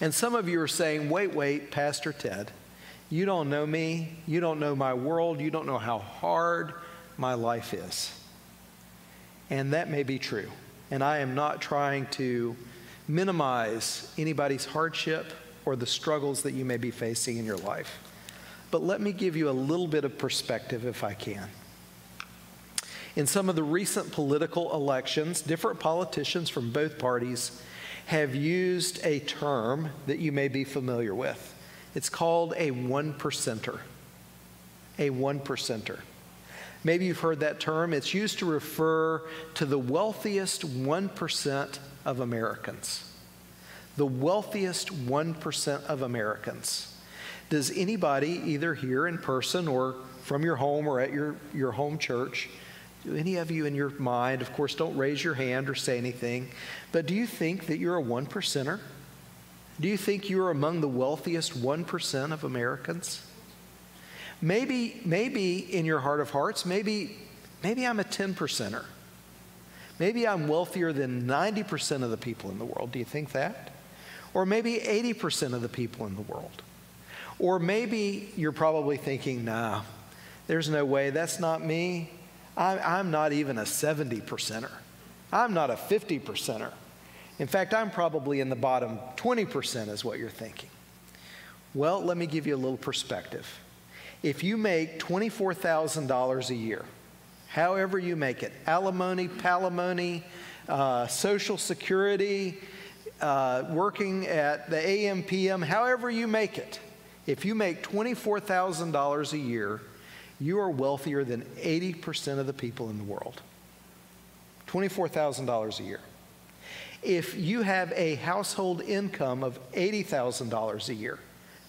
And some of you are saying, wait, wait, Pastor Ted, you don't know me, you don't know my world, you don't know how hard my life is. And that may be true. And I am not trying to minimize anybody's hardship or the struggles that you may be facing in your life. But let me give you a little bit of perspective if I can. In some of the recent political elections, different politicians from both parties have used a term that you may be familiar with. It's called a one percenter. A one percenter. Maybe you've heard that term. It's used to refer to the wealthiest one percent of Americans. The wealthiest one percent of Americans. Does anybody, either here in person or from your home or at your, your home church, do any of you in your mind, of course, don't raise your hand or say anything, but do you think that you're a one percenter? Do you think you're among the wealthiest one percent of Americans? Maybe, maybe in your heart of hearts, maybe, maybe I'm a ten percenter. Maybe I'm wealthier than ninety percent of the people in the world. Do you think that? Or maybe eighty percent of the people in the world. Or maybe you're probably thinking, nah, there's no way, that's not me. I, I'm not even a seventy percenter. I'm not a fifty percenter. In fact, I'm probably in the bottom twenty percent is what you're thinking. Well, let me give you a little perspective. If you make twenty-four thousand dollars a year, however you make it, alimony, palimony, uh, Social Security, uh, working at the A M P M, however you make it, if you make twenty-four thousand dollars a year, you are wealthier than eighty percent of the people in the world. twenty-four thousand dollars a year. If you have a household income of eighty thousand dollars a year,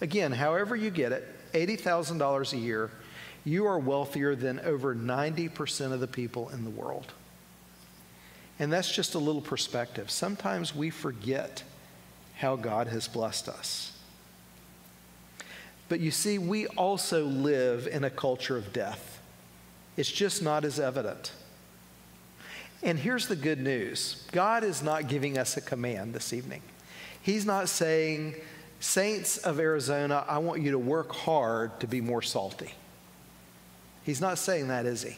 again, however you get it, eighty thousand dollars a year, you are wealthier than over ninety percent of the people in the world. And that's just a little perspective. Sometimes we forget how God has blessed us. But you see, we also live in a culture of death. It's just not as evident. And here's the good news. God is not giving us a command this evening. He's not saying, saints of Arizona, I want you to work hard to be more salty. He's not saying that, is he?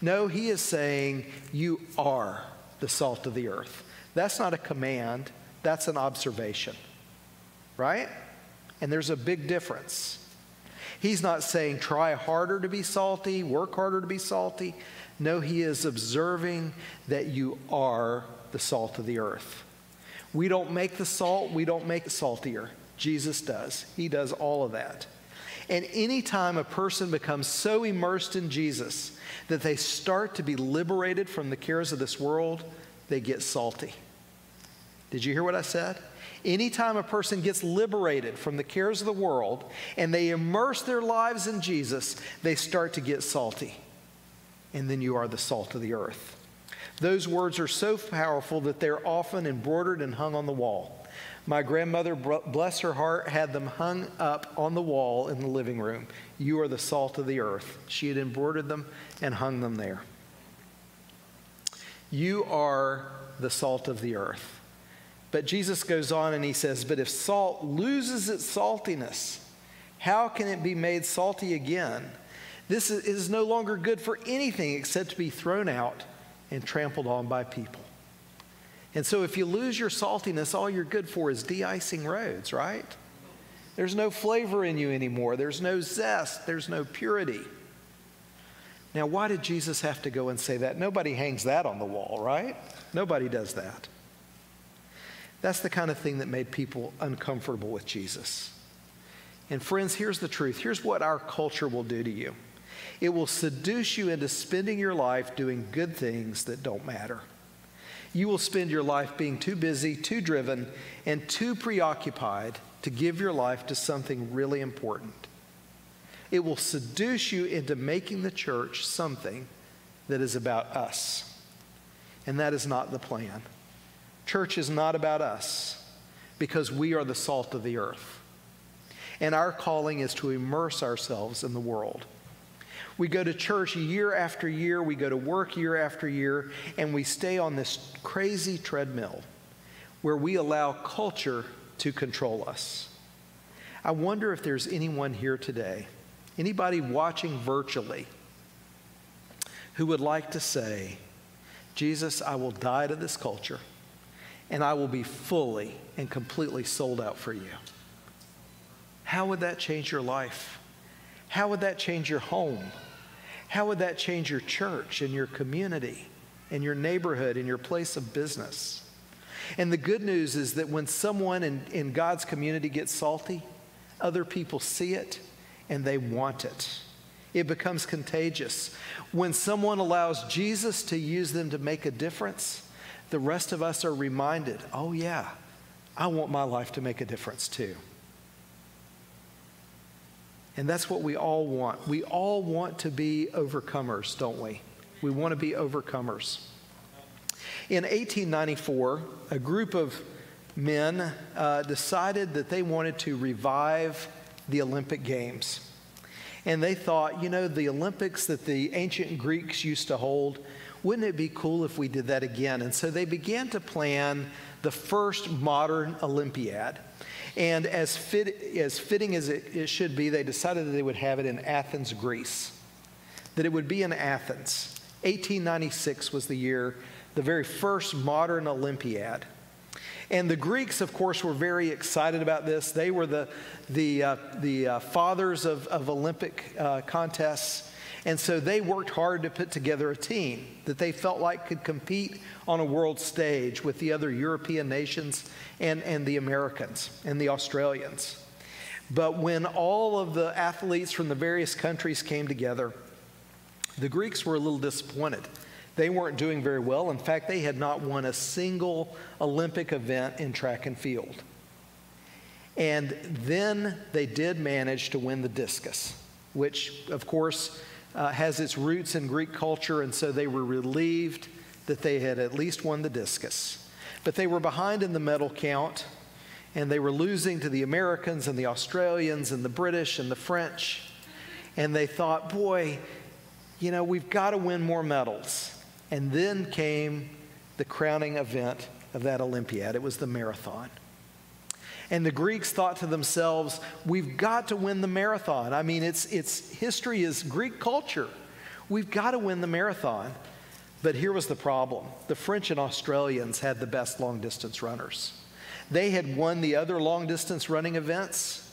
No, he is saying you are the salt of the earth. That's not a command, that's an observation, right? And there's a big difference. He's not saying try harder to be salty, work harder to be salty. No, he is observing that you are the salt of the earth. We don't make the salt, we don't make it saltier. Jesus does. He does all of that. And any time a person becomes so immersed in Jesus that they start to be liberated from the cares of this world, they get salty. Did you hear what I said? Anytime a person gets liberated from the cares of the world and they immerse their lives in Jesus, they start to get salty. And then you are the salt of the earth. Those words are so powerful that they're often embroidered and hung on the wall. My grandmother, bless her heart, had them hung up on the wall in the living room. You are the salt of the earth. She had embroidered them and hung them there. You are the salt of the earth. But Jesus goes on and he says, but if salt loses its saltiness, how can it be made salty again? This is no longer good for anything except to be thrown out and trampled on by people. And so if you lose your saltiness, all you're good for is de-icing roads, right? There's no flavor in you anymore. There's no zest. There's no purity. Now, why did Jesus have to go and say that? Nobody hangs that on the wall, right? Nobody does that. That's the kind of thing that made people uncomfortable with Jesus. And friends, here's the truth. Here's what our culture will do to you. It will seduce you into spending your life doing good things that don't matter. You will spend your life being too busy, too driven, and too preoccupied to give your life to something really important. It will seduce you into making the church something that is about us. And that is not the plan. Church is not about us because we are the salt of the earth. And our calling is to immerse ourselves in the world. We go to church year after year, we go to work year after year, and we stay on this crazy treadmill where we allow culture to control us. I wonder if there's anyone here today, anybody watching virtually, who would like to say, Jesus, I will die to this culture, and I will be fully and completely sold out for you. How would that change your life? How would that change your home? How would that change your church and your community and your neighborhood and your place of business? And the good news is that when someone in, in God's community gets salty, other people see it and they want it. It becomes contagious. When someone allows Jesus to use them to make a difference, the rest of us are reminded, oh yeah, I want my life to make a difference too. And that's what we all want. We all want to be overcomers, don't we? We want to be overcomers. In eighteen ninety-four, a group of men uh, decided that they wanted to revive the Olympic Games. And they thought, you know, the Olympics that the ancient Greeks used to hold, wouldn't it be cool if we did that again? And so they began to plan the first modern Olympiad. And as, fit, as fitting as it, it should be, they decided that they would have it in Athens, Greece, that it would be in Athens. eighteen ninety-six was the year, the very first modern Olympiad. And the Greeks, of course, were very excited about this. They were the, the, uh, the uh, fathers of, of Olympic uh, contests. And so they worked hard to put together a team that they felt like could compete on a world stage with the other European nations and, and the Americans and the Australians. But when all of the athletes from the various countries came together, the Greeks were a little disappointed. They weren't doing very well. In fact, they had not won a single Olympic event in track and field. And then they did manage to win the discus, which, of course, Uh, has its roots in Greek culture, and so they were relieved that they had at least won the discus. But they were behind in the medal count, and they were losing to the Americans and the Australians and the British and the French. And they thought, boy, you know, we've got to win more medals. And then came the crowning event of that Olympiad. It was the marathon. And the Greeks thought to themselves, we've got to win the marathon. I mean, it's, it's history is Greek culture. We've got to win the marathon. But here was the problem. The French and Australians had the best long-distance runners. They had won the other long-distance running events.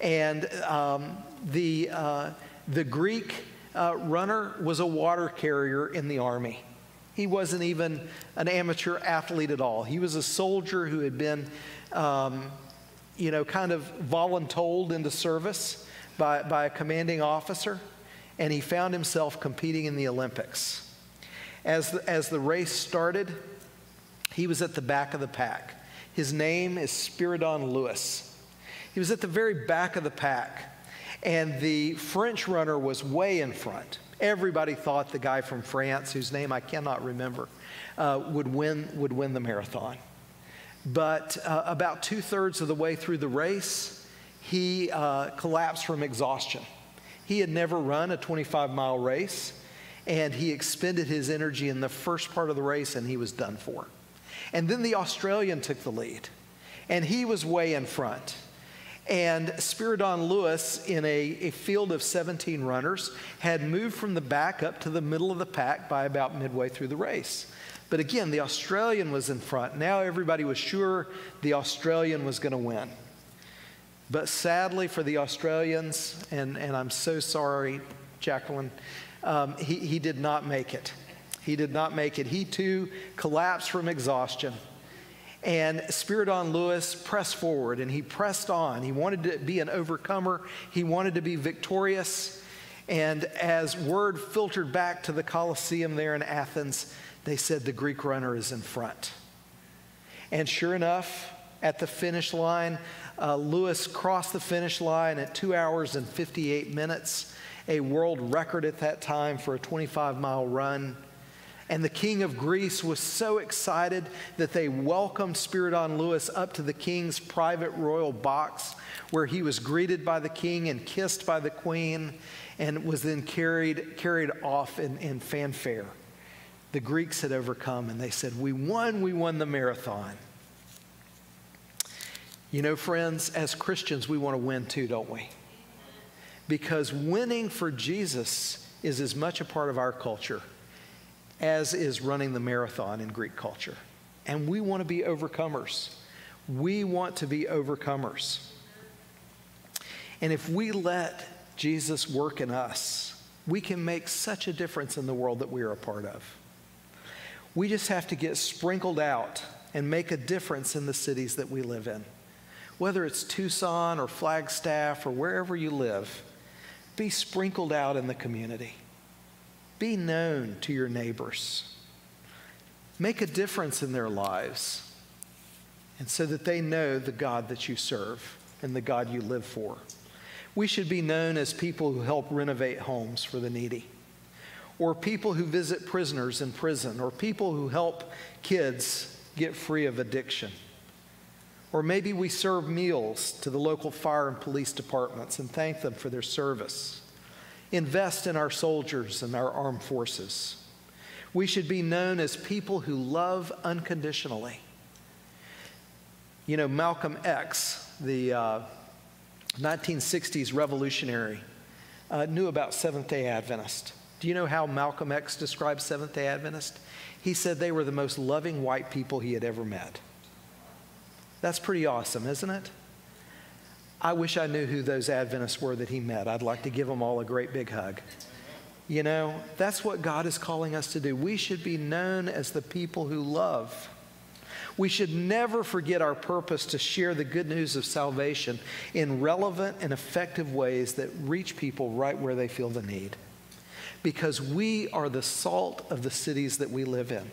And um, the, uh, the Greek uh, runner was a water carrier in the army. He wasn't even an amateur athlete at all. He was a soldier who had been Um, you know, kind of voluntold into service by, by a commanding officer, and he found himself competing in the Olympics. As the, as the race started, he was at the back of the pack. His name is Spiridon Lewis. He was at the very back of the pack, and the French runner was way in front. Everybody thought the guy from France, whose name I cannot remember, uh, would win, would win the marathon. But uh, about two-thirds of the way through the race, he uh, collapsed from exhaustion. He had never run a twenty-five mile race, and he expended his energy in the first part of the race, and he was done for. And then the Australian took the lead, and he was way in front. And Spiridon Lewis, in a, a field of seventeen runners, had moved from the back up to the middle of the pack by about midway through the race. But again, the Australian was in front. Now everybody was sure the Australian was going to win. But sadly for the Australians, and, and I'm so sorry, Jacqueline, um, he, he did not make it. He did not make it. He too collapsed from exhaustion. And Spiridon Lewis pressed forward, and he pressed on. He wanted to be an overcomer. He wanted to be victorious. And as word filtered back to the Colosseum there in Athens, they said the Greek runner is in front. And sure enough, at the finish line, uh, Lewis crossed the finish line at two hours and fifty-eight minutes, a world record at that time for a twenty-five mile run. And the king of Greece was so excited that they welcomed Spiridon Lewis up to the king's private royal box, where he was greeted by the king and kissed by the queen. and was then carried, carried off in, in fanfare. The Greeks had overcome, and they said, we won, we won the marathon. You know, friends, as Christians, we want to win too, don't we? Because winning for Jesus is as much a part of our culture as is running the marathon in Greek culture. And we want to be overcomers. We want to be overcomers. And if we let Jesus work in us, we can make such a difference in the world that we are a part of. We just have to get sprinkled out and make a difference in the cities that we live in. Whether it's Tucson or Flagstaff or wherever you live, be sprinkled out in the community. Be known to your neighbors. Make a difference in their lives, and so that they know the God that you serve and the God you live for. We should be known as people who help renovate homes for the needy, or people who visit prisoners in prison, or people who help kids get free of addiction. Or maybe we serve meals to the local fire and police departments and thank them for their service. Invest in our soldiers and our armed forces. We should be known as people who love unconditionally. You know, Malcolm X, the uh, nineteen sixties revolutionary, uh, knew about Seventh-day Adventist. Do you know how Malcolm X described Seventh-day Adventist? He said they were the most loving white people he had ever met. That's pretty awesome, isn't it? I wish I knew who those Adventists were that he met. I'd like to give them all a great big hug. You know, that's what God is calling us to do. We should be known as the people who love. We should never forget our purpose to share the good news of salvation in relevant and effective ways that reach people right where they feel the need. Because we are the salt of the cities that we live in.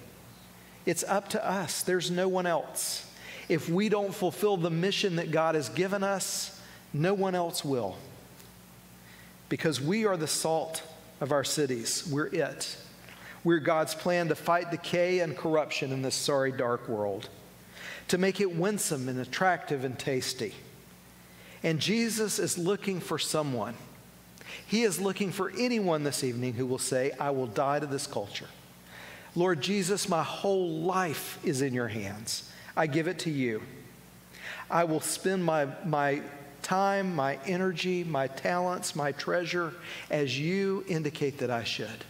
It's up to us. There's no one else. If we don't fulfill the mission that God has given us, no one else will. Because we are the salt of our cities. We're it. We're God's plan to fight decay and corruption in this sorry, dark world, to make it winsome and attractive and tasty. And Jesus is looking for someone. He is looking for anyone this evening who will say, I will die to this culture. Lord Jesus, my whole life is in your hands. I give it to you. I will spend my, my time, my energy, my talents, my treasure, as you indicate that I should.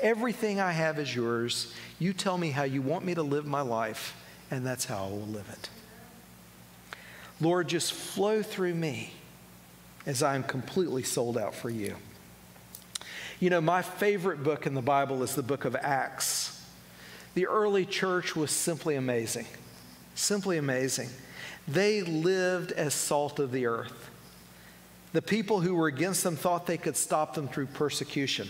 Everything I have is yours. You tell me how you want me to live my life, and that's how I will live it. Lord, just flow through me as I am completely sold out for you. You know, my favorite book in the Bible is the book of Acts. The early church was simply amazing. Simply amazing. They lived as salt of the earth. The people who were against them thought they could stop them through persecution.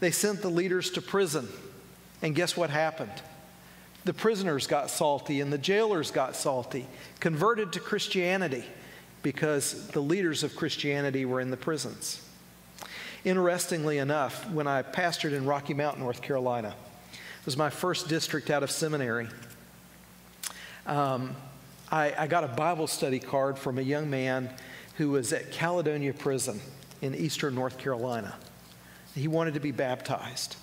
They sent the leaders to prison, and guess what happened? The prisoners got salty, and the jailers got salty, converted to Christianity because the leaders of Christianity were in the prisons. Interestingly enough, when I pastored in Rocky Mount, North Carolina, it was my first district out of seminary. Um, I, I got a Bible study card from a young man who was at Caledonia Prison in eastern North Carolina. He wanted to be baptized.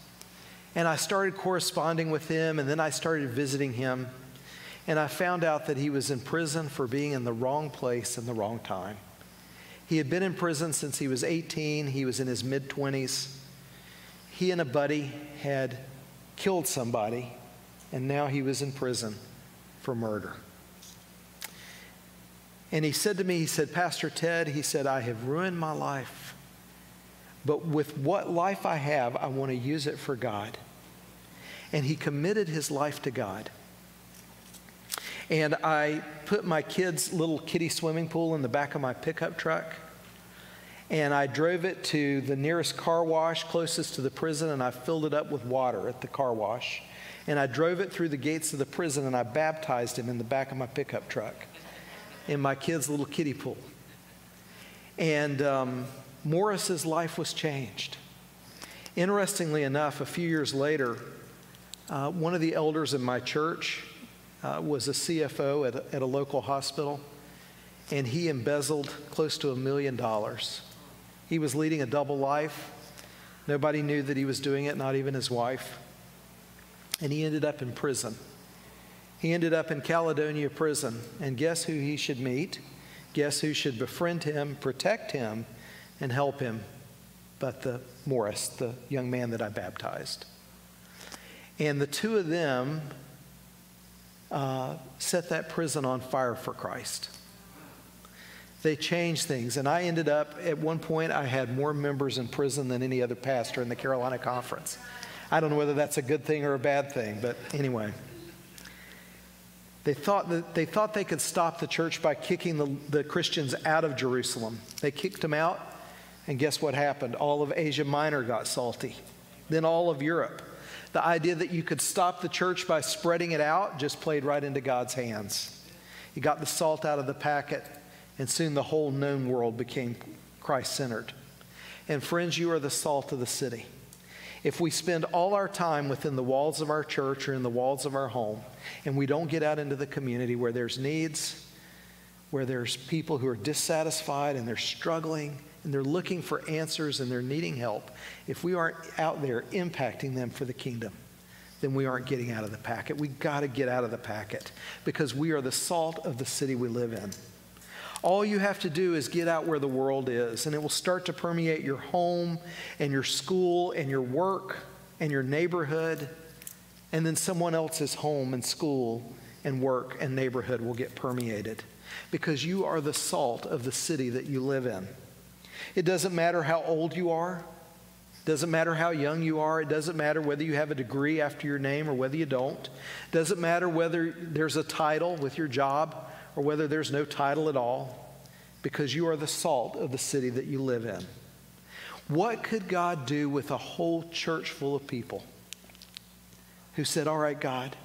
And I started corresponding with him, and then I started visiting him. And I found out that he was in prison for being in the wrong place in the wrong time. He had been in prison since he was eighteen. He was in his mid-twenties. He and a buddy had killed somebody, and now he was in prison for murder. And he said to me, he said, Pastor Ted, he said, I have ruined my life, but with what life I have, I want to use it for God. And he committed his life to God. And I put my kids' little kiddie swimming pool in the back of my pickup truck, and I drove it to the nearest car wash closest to the prison, and I filled it up with water at the car wash. And I drove it through the gates of the prison, and I baptized him in the back of my pickup truck in my kid's little kiddie pool. And um, Morris's life was changed. Interestingly enough, a few years later, uh, one of the elders in my church uh, was a C F O at a, at a local hospital, and he embezzled close to a million dollars. He was leading a double life. Nobody knew that he was doing it, not even his wife. And he ended up in prison. He ended up in Caledonia Prison. And guess who he should meet? Guess who should befriend him, protect him, and help him? But the Morris, the young man that I baptized. And the two of them uh, set that prison on fire for Christ. They changed things. And I ended up, at one point, I had more members in prison than any other pastor in the Carolina Conference. I don't know whether that's a good thing or a bad thing, but anyway. They thought, that they, thought they could stop the church by kicking the, the Christians out of Jerusalem. They kicked them out, and guess what happened? All of Asia Minor got salty. Then all of Europe. The idea that you could stop the church by spreading it out just played right into God's hands. He got the salt out of the packet, and soon the whole known world became Christ-centered. And friends, you are the salt of the city. If we spend all our time within the walls of our church or in the walls of our home, and we don't get out into the community where there's needs, where there's people who are dissatisfied and they're struggling and they're looking for answers and they're needing help, if we aren't out there impacting them for the kingdom, then we aren't getting out of the packet. We've got to get out of the packet because we are the salt of the city we live in. All you have to do is get out where the world is, and it will start to permeate your home and your school and your work and your neighborhood, and then someone else's home and school and work and neighborhood will get permeated because you are the salt of the city that you live in. It doesn't matter how old you are. It doesn't matter how young you are. It doesn't matter whether you have a degree after your name or whether you don't. It doesn't matter whether there's a title with your job or whether there's no title at all, because you are the salt of the city that you live in. What could God do with a whole church full of people who said, all right, God,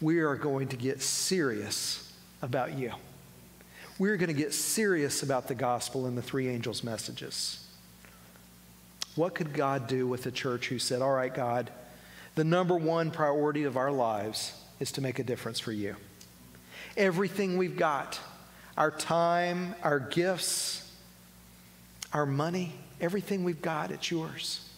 we are going to get serious about you. We're going to get serious about the gospel and the three angels' messages. What could God do with a church who said, all right, God, the number one priority of our lives is to make a difference for you? Everything we've got, our time, our gifts, our money, everything we've got, it's yours.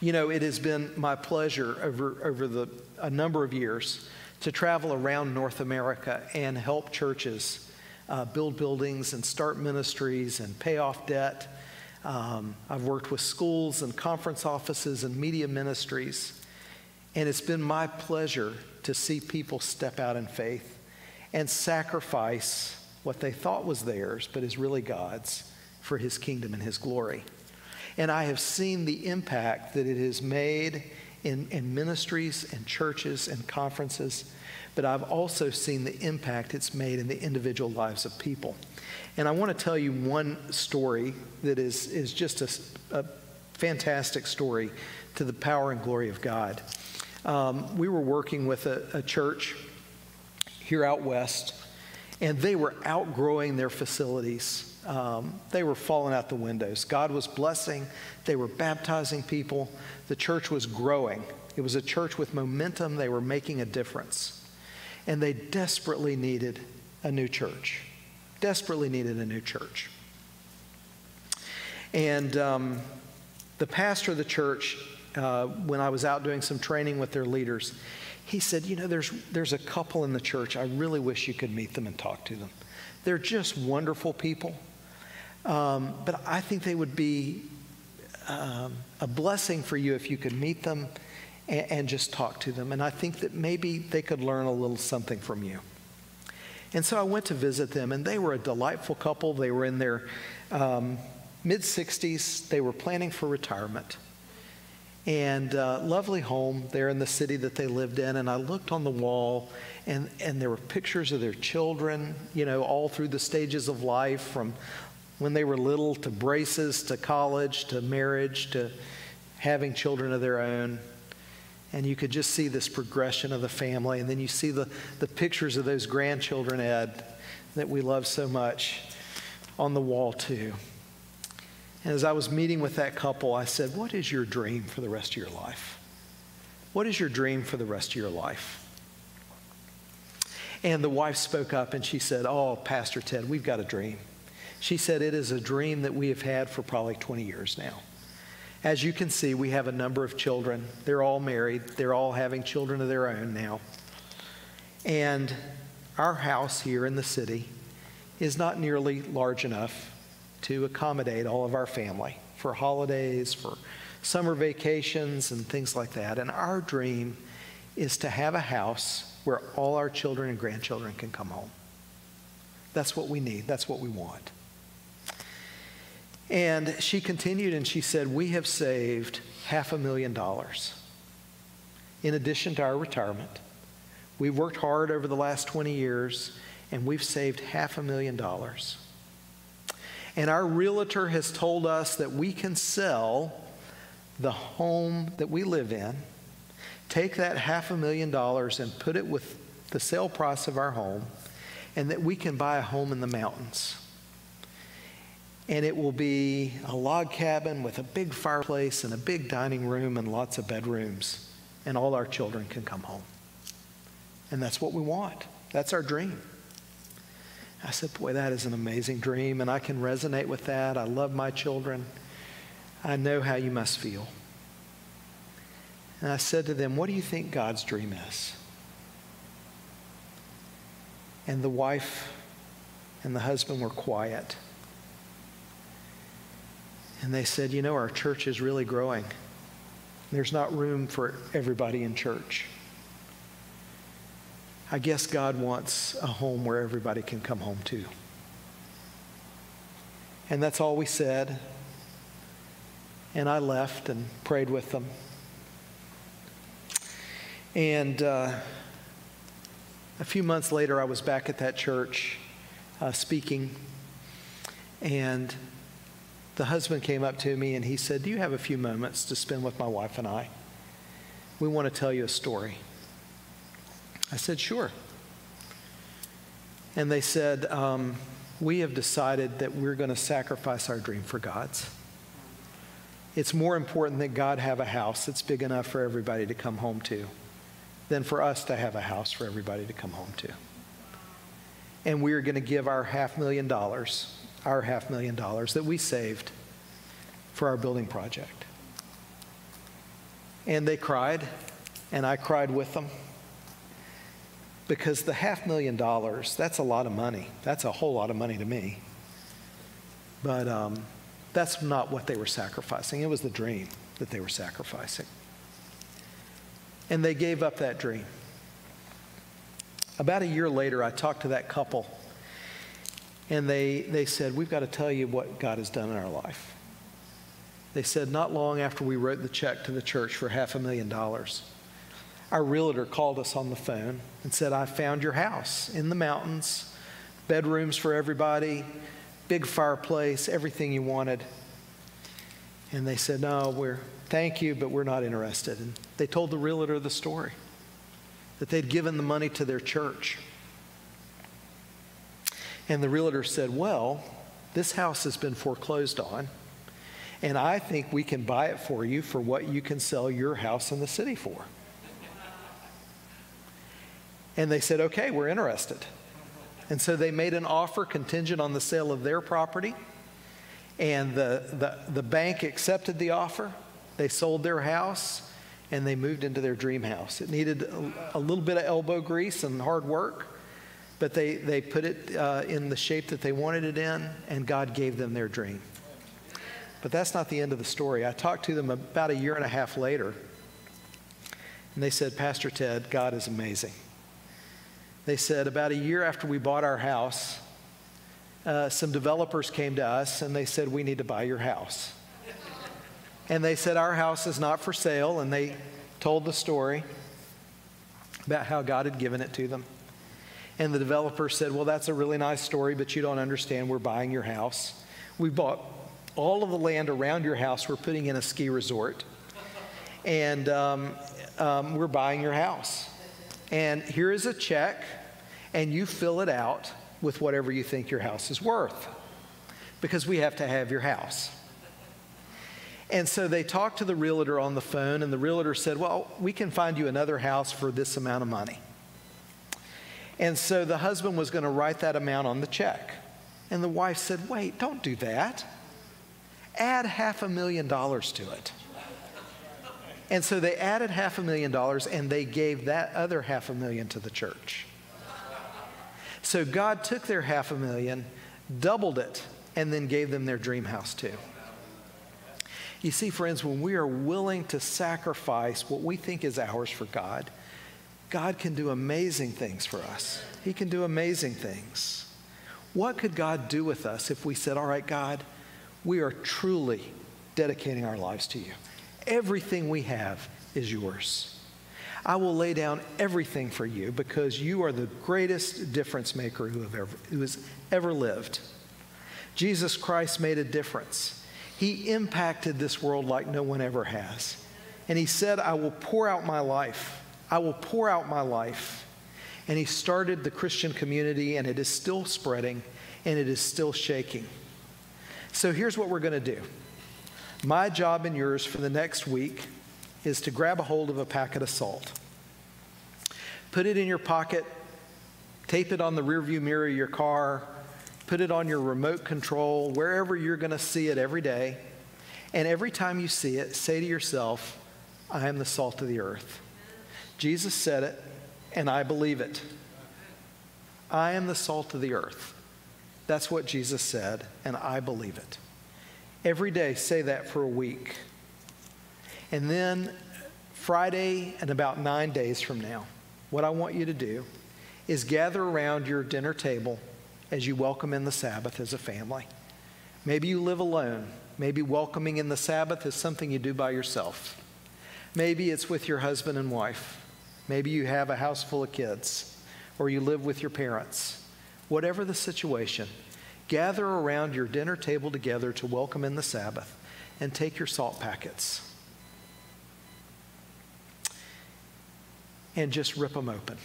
You know, it has been my pleasure over, over the, a number of years to travel around North America and help churches uh, build buildings and start ministries and pay off debt. Um, I've worked with schools and conference offices and media ministries, and it's been my pleasure to see people step out in faith and sacrifice what they thought was theirs, but is really God's, for his kingdom and his glory. And I have seen the impact that it has made in, in ministries and churches and conferences, but I've also seen the impact it's made in the individual lives of people. And I want to tell you one story that is, is just a, a fantastic story to the power and glory of God. Um, we were working with a, a church here out west, and they were outgrowing their facilities. Um, they were falling out the windows. God was blessing. They were baptizing people. The church was growing. It was a church with momentum. They were making a difference. And they desperately needed a new church. Desperately needed a new church. And um, the pastor of the church, Uh, when I was out doing some training with their leaders, he said, you know, there's, there's a couple in the church. I really wish you could meet them and talk to them. They're just wonderful people. Um, but I think they would be um, a blessing for you if you could meet them and, and just talk to them. And I think that maybe they could learn a little something from you. And so I went to visit them, and they were a delightful couple. They were in their um, mid sixties. They were planning for retirement. And uh, lovely home there in the city that they lived in. And I looked on the wall, and, and there were pictures of their children, you know, all through the stages of life, from when they were little to braces to college to marriage to having children of their own. And you could just see this progression of the family. And then you see the, the pictures of those grandchildren, Ed, that we love so much on the wall too. And as I was meeting with that couple, I said, what is your dream for the rest of your life? What is your dream for the rest of your life? And the wife spoke up, and she said, oh, Pastor Ted, we've got a dream. She said, it is a dream that we have had for probably twenty years now. As you can see, we have a number of children. They're all married. They're all having children of their own now. And our house here in the city is not nearly large enough to accommodate all of our family for holidays, for summer vacations, and things like that. And our dream is to have a house where all our children and grandchildren can come home. That's what we need. That's what we want. And she continued and she said, we have saved half a million dollars in addition to our retirement. We've worked hard over the last twenty years and we've saved half a million dollars. And our realtor has told us that we can sell the home that we live in, take that half a million dollars and put it with the sale price of our home, and that we can buy a home in the mountains. And it will be a log cabin with a big fireplace and a big dining room and lots of bedrooms. And all our children can come home. And that's what we want. That's our dream. I said, boy, that is an amazing dream. And I can resonate with that. I love my children. I know how you must feel. And I said to them, what do you think God's dream is? And the wife and the husband were quiet. And they said, you know, our church is really growing. There's not room for everybody in church. I guess God wants a home where everybody can come home to. And that's all we said. And I left and prayed with them. And uh, a few months later, I was back at that church uh, speaking. And the husband came up to me and he said, do you have a few moments to spend with my wife and I? We want to tell you a story. I said, sure. And they said, um, we have decided that we're going to sacrifice our dream for God's. It's more important that God have a house that's big enough for everybody to come home to than for us to have a house for everybody to come home to. And we are going to give our half million dollars our half million dollars that we saved for our building project. And they cried, and I cried with them, because the half million dollars, that's a lot of money. That's a whole lot of money to me. But um, that's not what they were sacrificing. It was the dream that they were sacrificing. And they gave up that dream. About a year later, I talked to that couple. And they, they said, we've got to tell you what God has done in our life. They said, not long after we wrote the check to the church for half a million dollars, our realtor called us on the phone and said, I found your house in the mountains, bedrooms for everybody, big fireplace, everything you wanted. And they said, no, we're, thank you, but we're not interested. And they told the realtor the story, that they'd given the money to their church. And the realtor said, well, this house has been foreclosed on, and I think we can buy it for you for what you can sell your house in the city for. And they said, okay, we're interested. And so they made an offer contingent on the sale of their property, and the, the, the bank accepted the offer. They sold their house, and they moved into their dream house. It needed a, a little bit of elbow grease and hard work, but they, they put it uh, in the shape that they wanted it in, and God gave them their dream. But that's not the end of the story. I talked to them about a year and a half later, and they said, Pastor Ted, God is amazing. They said, about a year after we bought our house, uh, some developers came to us, and they said, we need to buy your house. And they said, our house is not for sale, and they told the story about how God had given it to them. And the developer said, well, that's a really nice story, but you don't understand. We're buying your house. We bought all of the land around your house. We're putting in a ski resort. And um, um, we're buying your house. And here is a check, and you fill it out with whatever you think your house is worth, because we have to have your house. And so they talked to the realtor on the phone, and the realtor said, well, we can find you another house for this amount of money. And so the husband was going to write that amount on the check. And the wife said, wait, don't do that. Add half a million dollars to it. And so they added half a million dollars and they gave that other half a million to the church. So God took their half a million, doubled it, and then gave them their dream house too. You see, friends, when we are willing to sacrifice what we think is ours for God, God can do amazing things for us. He can do amazing things. What could God do with us if we said, all right, God, we are truly dedicating our lives to you. Everything we have is yours. I will lay down everything for you because you are the greatest difference maker who, have ever, who has ever lived. Jesus Christ made a difference. He impacted this world like no one ever has. And he said, I will pour out my life. I will pour out my life. And he started the Christian community, and it is still spreading, and it is still shaking. So here's what we're going to do. My job and yours for the next week is to grab a hold of a packet of salt. Put it in your pocket, tape it on the rearview mirror of your car, put it on your remote control, wherever you're going to see it every day. And every time you see it, say to yourself, I am the salt of the earth. Jesus said it, and I believe it. I am the salt of the earth. That's what Jesus said, and I believe it. Every day, say that for a week. And then Friday, and about nine days from now, what I want you to do is gather around your dinner table as you welcome in the Sabbath as a family. Maybe you live alone. Maybe welcoming in the Sabbath is something you do by yourself. Maybe it's with your husband and wife. Maybe you have a house full of kids, or you live with your parents. Whatever the situation, gather around your dinner table together to welcome in the Sabbath and take your salt packets and just rip them open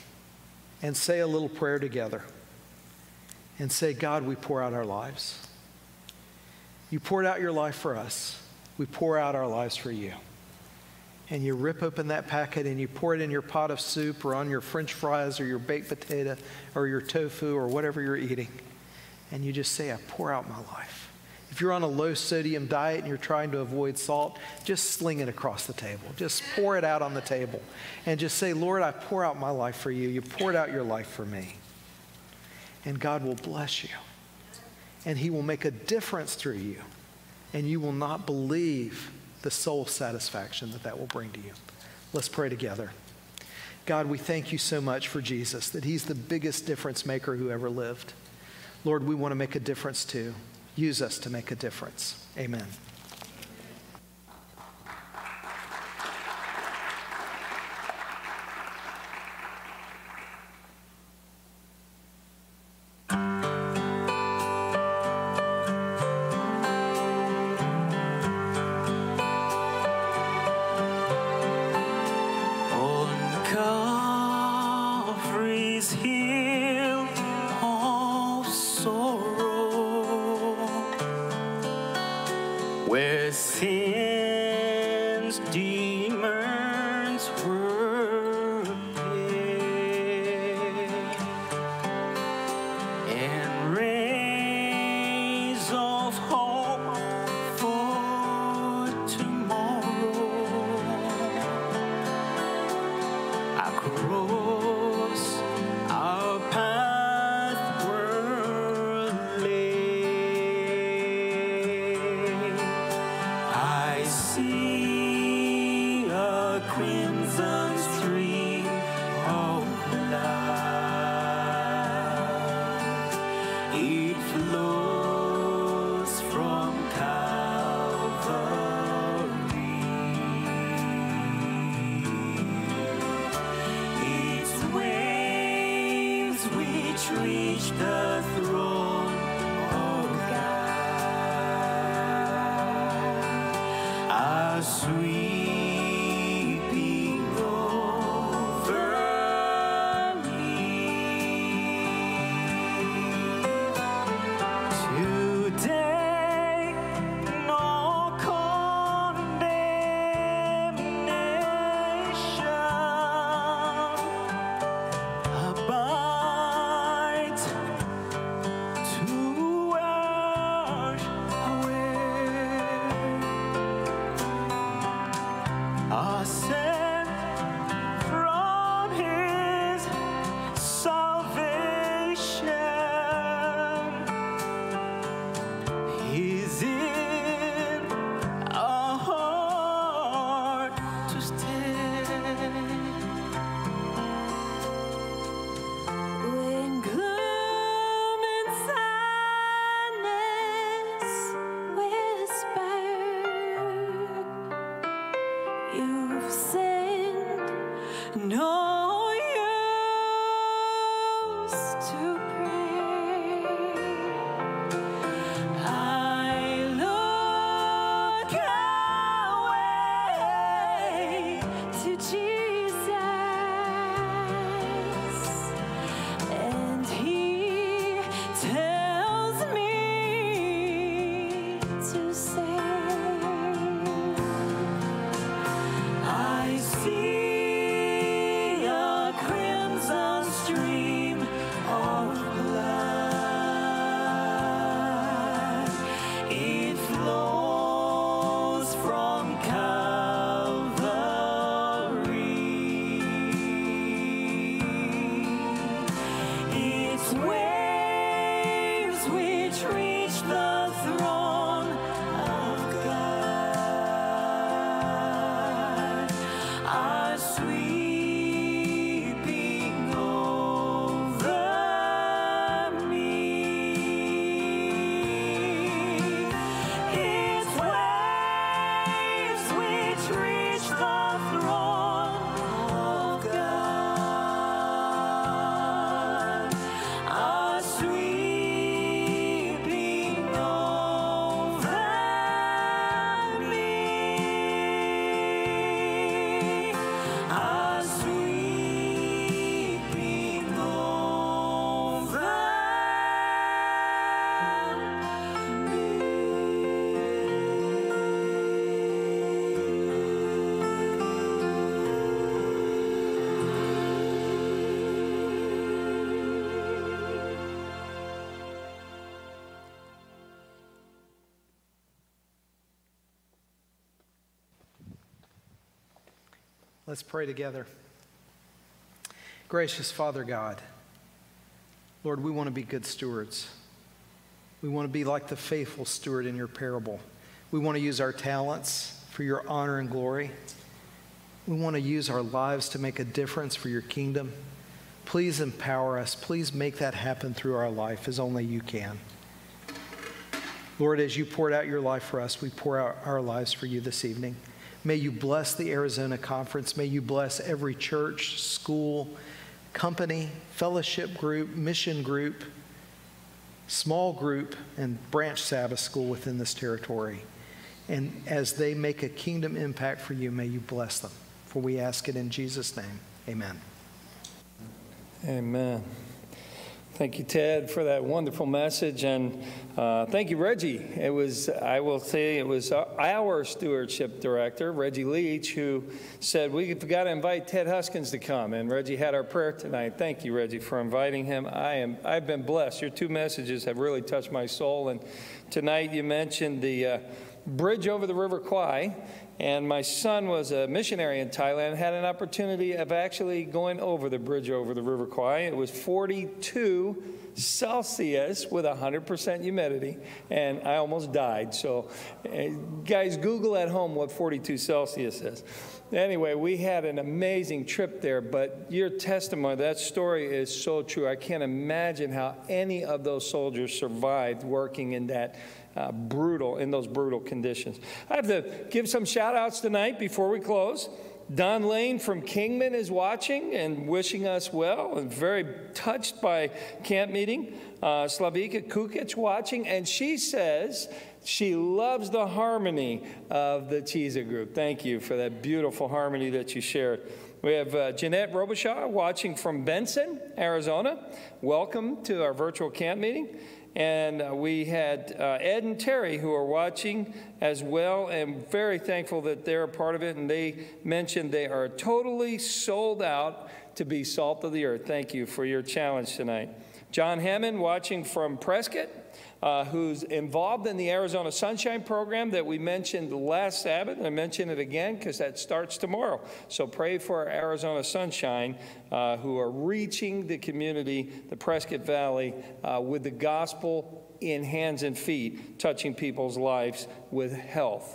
and say a little prayer together and say, God, we pour out our lives. You poured out your life for us. We pour out our lives for you. And you rip open that packet and you pour it in your pot of soup or on your French fries or your baked potato or your tofu or whatever you're eating. And you just say, I pour out my life. If you're on a low-sodium diet and you're trying to avoid salt, just sling it across the table. Just pour it out on the table. And just say, Lord, I pour out my life for you. You poured out your life for me. And God will bless you. And he will make a difference through you. And you will not believe the soul satisfaction that that will bring to you. Let's pray together. God, we thank you so much for Jesus, that he's the biggest difference maker who ever lived. Lord, we want to make a difference too. Use us to make a difference. Amen. Let's pray together. Gracious Father God, Lord, we want to be good stewards. We want to be like the faithful steward in your parable. We want to use our talents for your honor and glory. We want to use our lives to make a difference for your kingdom. Please empower us. Please make that happen through our life as only you can. Lord, as you poured out your life for us, we pour out our lives for you this evening. May you bless the Arizona Conference. May you bless every church, school, company, fellowship group, mission group, small group, and branch Sabbath school within this territory. And as they make a kingdom impact for you, may you bless them. For we ask it in Jesus' name. Amen. Amen. Thank you, Ted, for that wonderful message, and uh, thank you, Reggie. It was, I will say, it was our stewardship director, Reggie Leach, who said, we've got to invite Ted Huskins to come, and Reggie had our prayer tonight. Thank you, Reggie, for inviting him. I am, I've been blessed. Your two messages have really touched my soul, and tonight you mentioned the uh, Bridge Over the River Kwai, and my son was a missionary in Thailand, had an opportunity of actually going over the bridge over the River Kwai. It was forty-two Celsius with one hundred percent humidity, and I almost died. So guys, Google at home what forty-two Celsius is. Anyway, we had an amazing trip there, but your testimony, that story is so true. I can't imagine how any of those soldiers survived working in that Uh, brutal, in those brutal conditions. I have to give some shout outs tonight before we close. Don Lane from Kingman is watching and wishing us well and very touched by camp meeting. Uh, Slavika Kukic watching, and she says she loves the harmony of the Chiza group. Thank you for that beautiful harmony that you shared. We have uh, Jeanette Robeshaw watching from Benson, Arizona. Welcome to our virtual camp meeting. And we had uh, Ed and Terry who are watching as well, and very thankful that they're a part of it. And they mentioned they are totally sold out to be salt of the earth. Thank you for your challenge tonight. John Hammond watching from Prescott, uh, who's involved in the Arizona Sunshine Program that we mentioned last Sabbath. And I mention it again because that starts tomorrow. So pray for our Arizona Sunshine, uh, who are reaching the community, the Prescott Valley, uh, with the gospel in hands and feet, touching people's lives with health.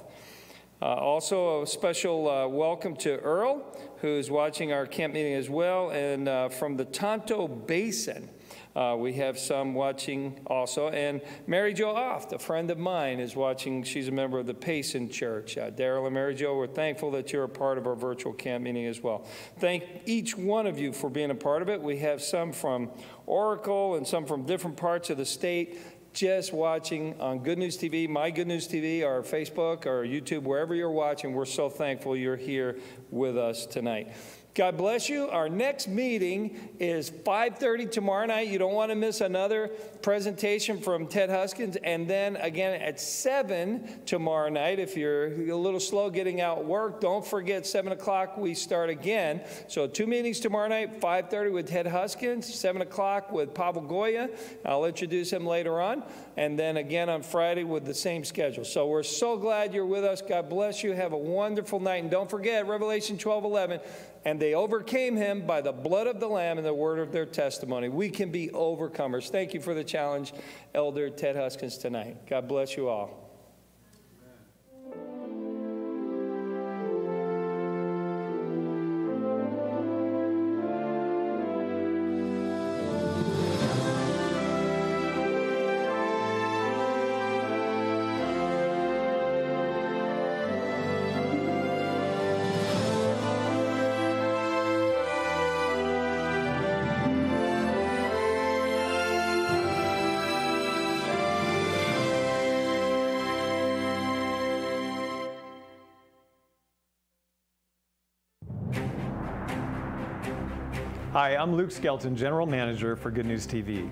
Uh, also, a special uh, welcome to Earl, who's watching our camp meeting as well, and uh, from the Tonto Basin. Uh, we have some watching also. And Mary Jo Oft, a friend of mine, is watching. She's a member of the Payson Church. Uh, Daryl and Mary Jo, we're thankful that you're a part of our virtual camp meeting as well. Thank each one of you for being a part of it. We have some from Oracle and some from different parts of the state, just watching on Good News T V, My Good News T V, or Facebook, or YouTube, wherever you're watching. We're so thankful you're here with us tonight. God bless you. Our next meeting is five thirty tomorrow night. You don't want to miss another presentation from Ted Huskins. And then again at seven tomorrow night. If you're a little slow getting out work, don't forget seven o'clock we start again. So two meetings tomorrow night, five thirty with Ted Huskins, seven o'clock with Pavel Goya. I'll introduce him later on. And then again on Friday with the same schedule. So we're so glad you're with us. God bless you. Have a wonderful night. And don't forget Revelation twelve eleven. And they overcame him by the blood of the Lamb and the word of their testimony. We can be overcomers. Thank you for the challenge, Elder Ted Huskins, tonight. God bless you all. Hi, I'm Luke Skelton, General Manager for Good News T V.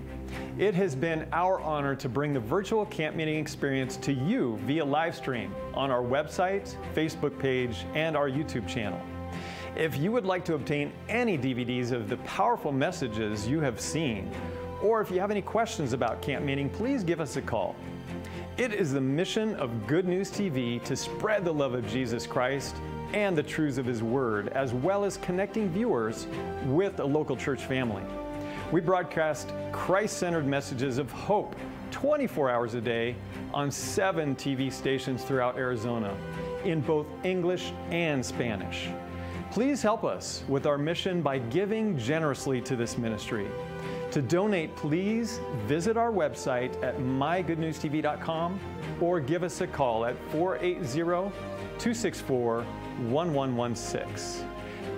It has been our honor to bring the virtual camp meeting experience to you via live stream on our website, Facebook page, and our YouTube channel. If you would like to obtain any D V Ds of the powerful messages you have seen, or if you have any questions about camp meeting, please give us a call. It is the mission of Good News T V to spread the love of Jesus Christ and the truths of His Word, as well as connecting viewers with a local church family. We broadcast Christ-centered messages of hope twenty-four hours a day on seven T V stations throughout Arizona in both English and Spanish. Please help us with our mission by giving generously to this ministry. To donate, please visit our website at my good news T V dot com or give us a call at four eight zero, two six four, one one one six.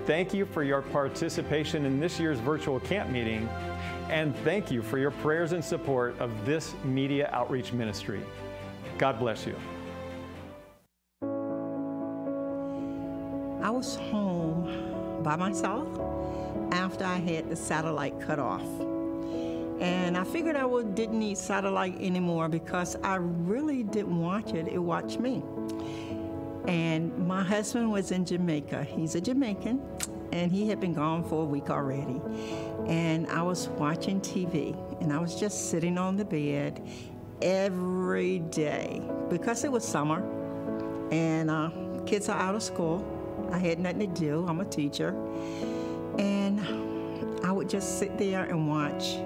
Thank you for your participation in this year's virtual camp meeting, and thank you for your prayers and support of this media outreach ministry. God bless you. I was home by myself after I had the satellite cut off, and I figured I would, didn't need satellite anymore because I really didn't watch it, it watched me. And my husband was in Jamaica. He's a Jamaican, and he had been gone for a week already. And I was watching T V, and I was just sitting on the bed every day because it was summer, and uh, kids are out of school. I had nothing to do. I'm a teacher. And I would just sit there and watch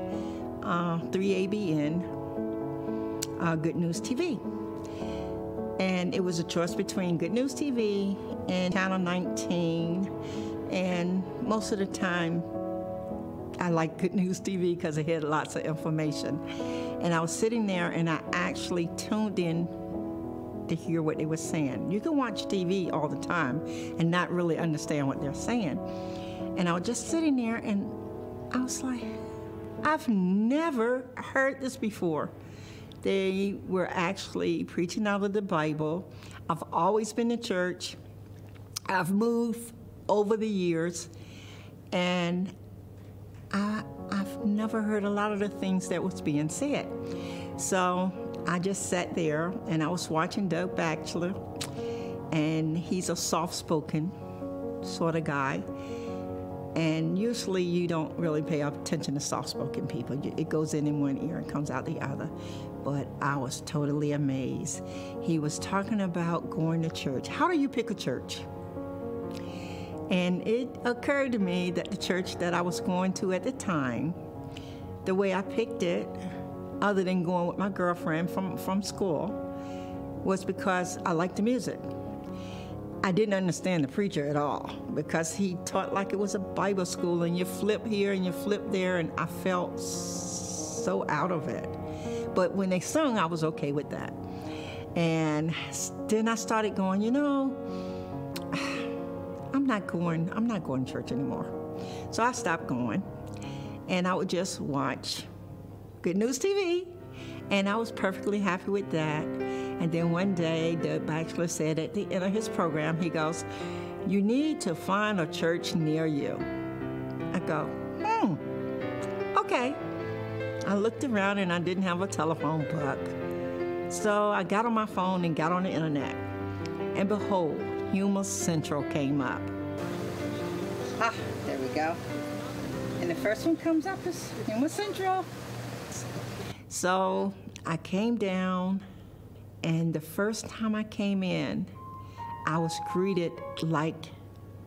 uh, three A B N, uh, Good News T V. And it was a choice between Good News T V and Channel nineteen. And most of the time, I liked Good News T V because it had lots of information. And I was sitting there and I actually tuned in to hear what they were saying. You can watch T V all the time and not really understand what they're saying. And I was just sitting there and I was like, I've never heard this before. They were actually preaching out of the Bible. I've always been to church. I've moved over the years, and I, I've never heard a lot of the things that was being said. So I just sat there, and I was watching Doug Batchelor, and he's a soft-spoken sort of guy. And usually you don't really pay attention to soft-spoken people. It goes in in one ear and comes out the other. But I was totally amazed. He was talking about going to church. How do you pick a church? And it occurred to me that the church that I was going to at the time, the way I picked it, other than going with my girlfriend from, from school, was because I liked the music. I didn't understand the preacher at all because he taught like it was a Bible school, and you flip here and you flip there, and I felt so so out of it. But when they sung, I was okay with that. And then I started going, you know, I'm not going, I'm not going to church anymore. So I stopped going, and I would just watch Good News T V, and I was perfectly happy with that. And then one day, Doug Batchelor said at the end of his program, he goes, "You need to find a church near you." I go, hmm, okay. I looked around, and I didn't have a telephone book. So I got on my phone and got on the internet. And behold, Hummus Central came up. Ah, there we go. And the first one comes up is Hummus Central. So I came down, and the first time I came in, I was greeted like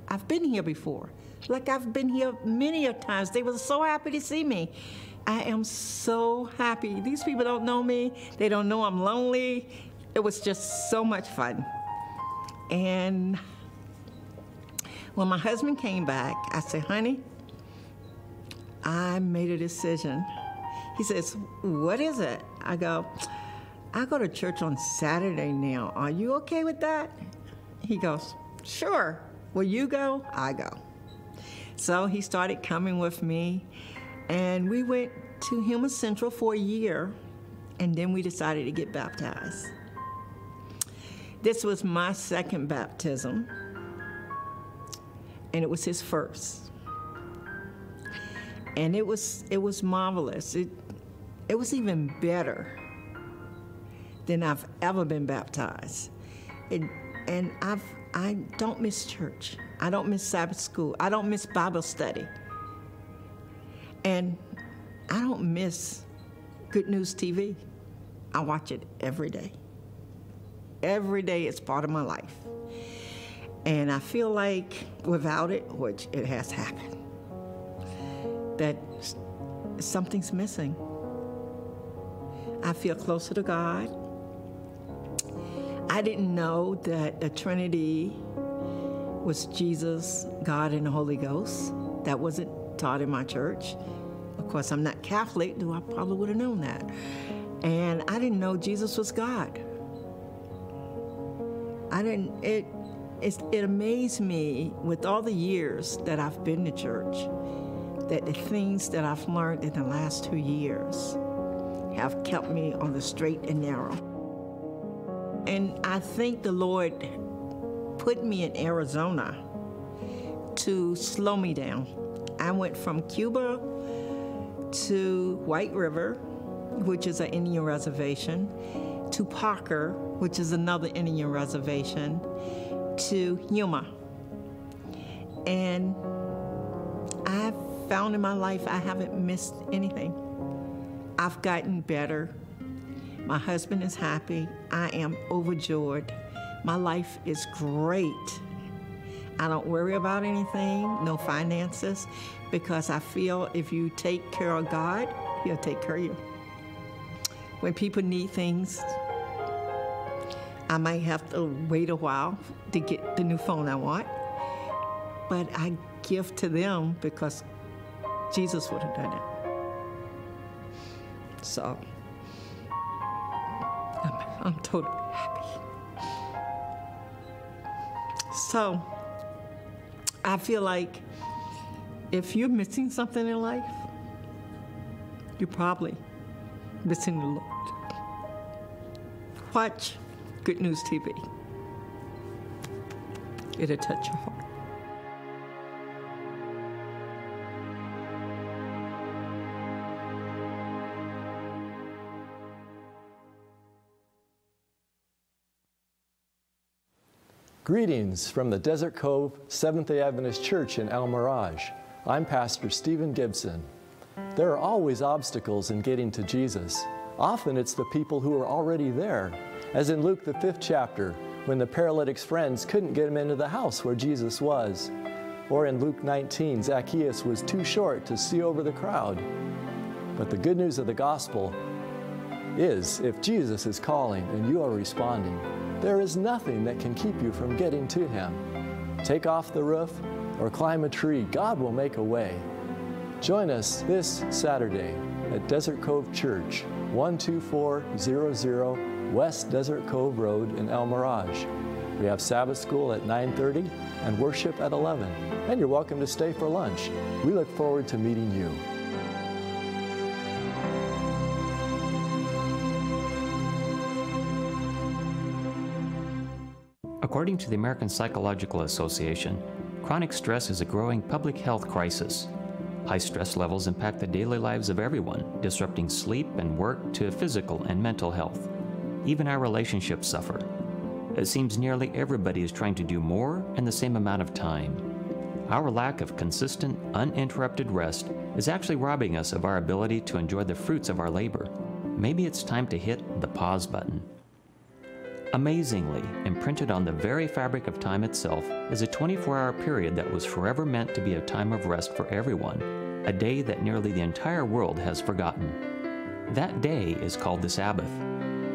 I've been here before, like I've been here many a times. They were so happy to see me. I am so happy. These people don't know me. They don't know I'm lonely. It was just so much fun. And when my husband came back, I said, "Honey, I made a decision." He says, "What is it?" I go, "I go to church on Saturday now. Are you okay with that?" He goes, "Sure. Will you go?" I go. So he started coming with me, and we went to Hummus Central for a year, and then we decided to get baptized. This was my second baptism, and it was his first. And it was, it was marvelous. It, it was even better than I've ever been baptized. It, and I've, I don't miss church. I don't miss Sabbath school. I don't miss Bible study. And I don't miss Good News T V. I watch it every day. Every day it's part of my life. And I feel like without it, which it has happened, that something's missing. I feel closer to God. I didn't know that the Trinity was Jesus, God, and the Holy Ghost. That wasn't taught in my church. Of course, I'm not Catholic, though I probably would have known that. And I didn't know Jesus was God. I didn't, it, it, it amazed me with all the years that I've been to church, that the things that I've learned in the last two years have kept me on the straight and narrow. And I think the Lord put me in Arizona to slow me down. I went from Cuba to White River, which is an Indian reservation, to Parker, which is another Indian reservation, to Yuma. And I've found in my life I haven't missed anything. I've gotten better. My husband is happy. I am overjoyed. My life is great. I don't worry about anything, no finances, because I feel if you take care of God, He'll take care of you. When people need things, I might have to wait a while to get the new phone I want, but I give to them because Jesus would have done it. So I'm, I'm totally happy. So I feel like if you're missing something in life, you're probably missing the Lord. Watch Good News T V. It'll touch your heart. Greetings from the Desert Cove Seventh-day Adventist Church in El Mirage. I'm Pastor Stephen Gibson. There are always obstacles in getting to Jesus. Often it's the people who are already there, as in Luke the fifth chapter, when the paralytic's friends couldn't get him into the house where Jesus was. Or in Luke nineteen, Zacchaeus was too short to see over the crowd. But the good news of the gospel is, if Jesus is calling and you are responding, there is nothing that can keep you from getting to Him. Take off the roof or climb a tree, God will make a way. Join us this Saturday at Desert Cove Church, one two four zero zero West Desert Cove Road in El Mirage. We have Sabbath school at nine thirty and worship at eleven. And you're welcome to stay for lunch. We look forward to meeting you. According to the American Psychological Association, chronic stress is a growing public health crisis. High stress levels impact the daily lives of everyone, disrupting sleep and work to physical and mental health. Even our relationships suffer. It seems nearly everybody is trying to do more in the same amount of time. Our lack of consistent, uninterrupted rest is actually robbing us of our ability to enjoy the fruits of our labor. Maybe it's time to hit the pause button. Amazingly, imprinted on the very fabric of time itself is a twenty-four hour period that was forever meant to be a time of rest for everyone, a day that nearly the entire world has forgotten. That day is called the Sabbath,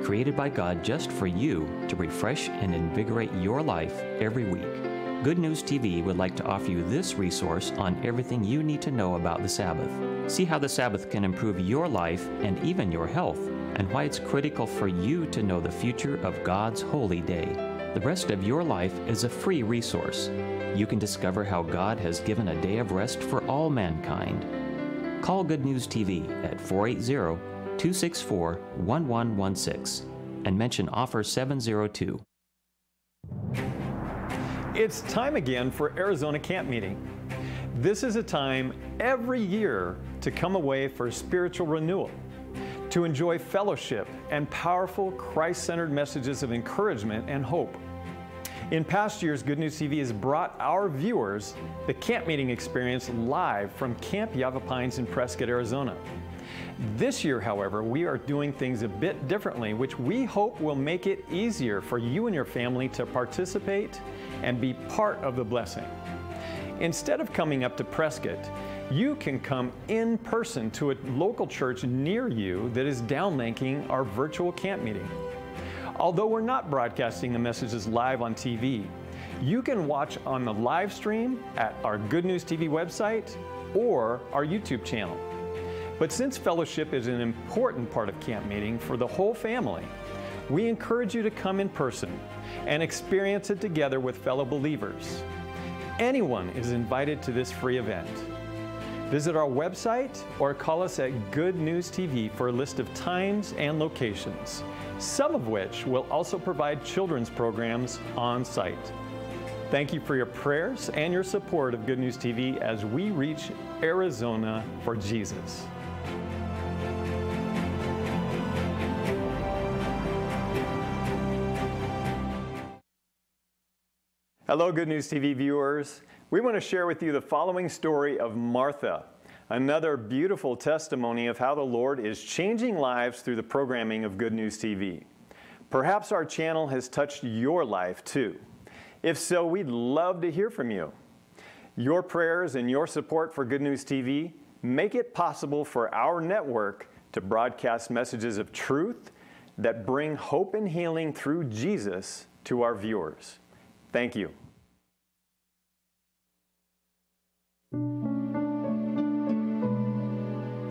created by God just for you to refresh and invigorate your life every week. Good News T V would like to offer you this resource on everything you need to know about the Sabbath. See how the Sabbath can improve your life and even your health, and why it's critical for you to know the future of God's holy day. The Rest of Your Life is a free resource. You can discover how God has given a day of rest for all mankind. Call Good News T V at four eight zero, two six four, one one one six and mention offer seven zero two. It's time again for Arizona Camp Meeting. This is a time every year to come away for spiritual renewal, to enjoy fellowship and powerful Christ-centered messages of encouragement and hope. In past years, Good News T V has brought our viewers the camp meeting experience live from Camp Yavapines in Prescott, Arizona. This year, however, we are doing things a bit differently, which we hope will make it easier for you and your family to participate and be part of the blessing. Instead of coming up to Prescott, you can come in person to a local church near you that is downlinking our virtual camp meeting. Although we're not broadcasting the messages live on T V, you can watch on the live stream at our Good News T V website or our YouTube channel. But since fellowship is an important part of camp meeting for the whole family, we encourage you to come in person and experience it together with fellow believers. Anyone is invited to this free event. Visit our website or call us at Good News T V for a list of times and locations, some of which will also provide children's programs on site. Thank you for your prayers and your support of Good News T V as we reach Arizona for Jesus. Hello, Good News T V viewers. We want to share with you the following story of Martha, another beautiful testimony of how the Lord is changing lives through the programming of Good News T V. Perhaps our channel has touched your life too. If so, we'd love to hear from you. Your prayers and your support for Good News T V make it possible for our network to broadcast messages of truth that bring hope and healing through Jesus to our viewers. Thank you.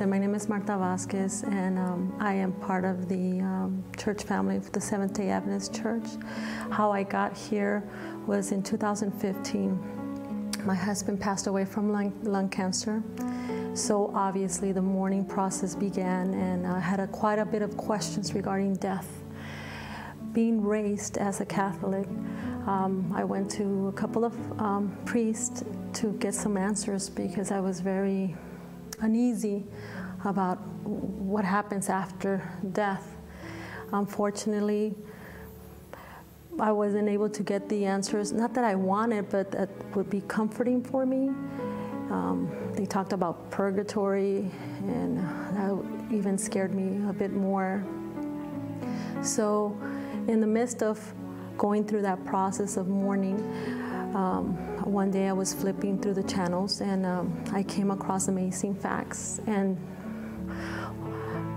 My name is Marta Vasquez, and um, I am part of the um, church family of the Seventh-day Adventist Church. How I got here was in two thousand fifteen. My husband passed away from lung, lung cancer, so obviously the mourning process began, and I had a, quite a bit of questions regarding death. Being raised as a Catholic, um, I went to a couple of um, priests to get some answers because I was very uneasy about what happens after death. Unfortunately, I wasn't able to get the answers, not that I wanted, but that would be comforting for me. Um, they talked about purgatory, and that even scared me a bit more. So in the midst of going through that process of mourning, um, one day I was flipping through the channels, and um, I came across Amazing Facts, and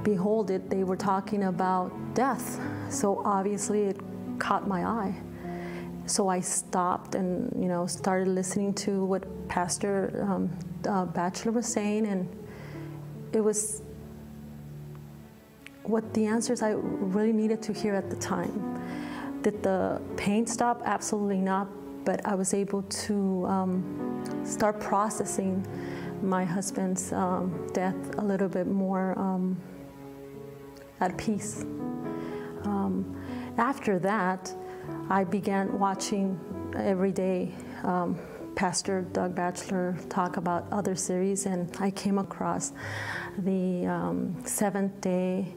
behold it, they were talking about death. So obviously it caught my eye. So I stopped and, you know, started listening to what Pastor um, uh, Batchelor was saying, and it was what the answers I really needed to hear at the time. Did the pain stop? Absolutely not, but I was able to um, start processing my husband's um, death a little bit more um, at peace. Um, after that, I began watching every day um, Pastor Doug Batchelor talk about other series, and I came across the um, Seventh-day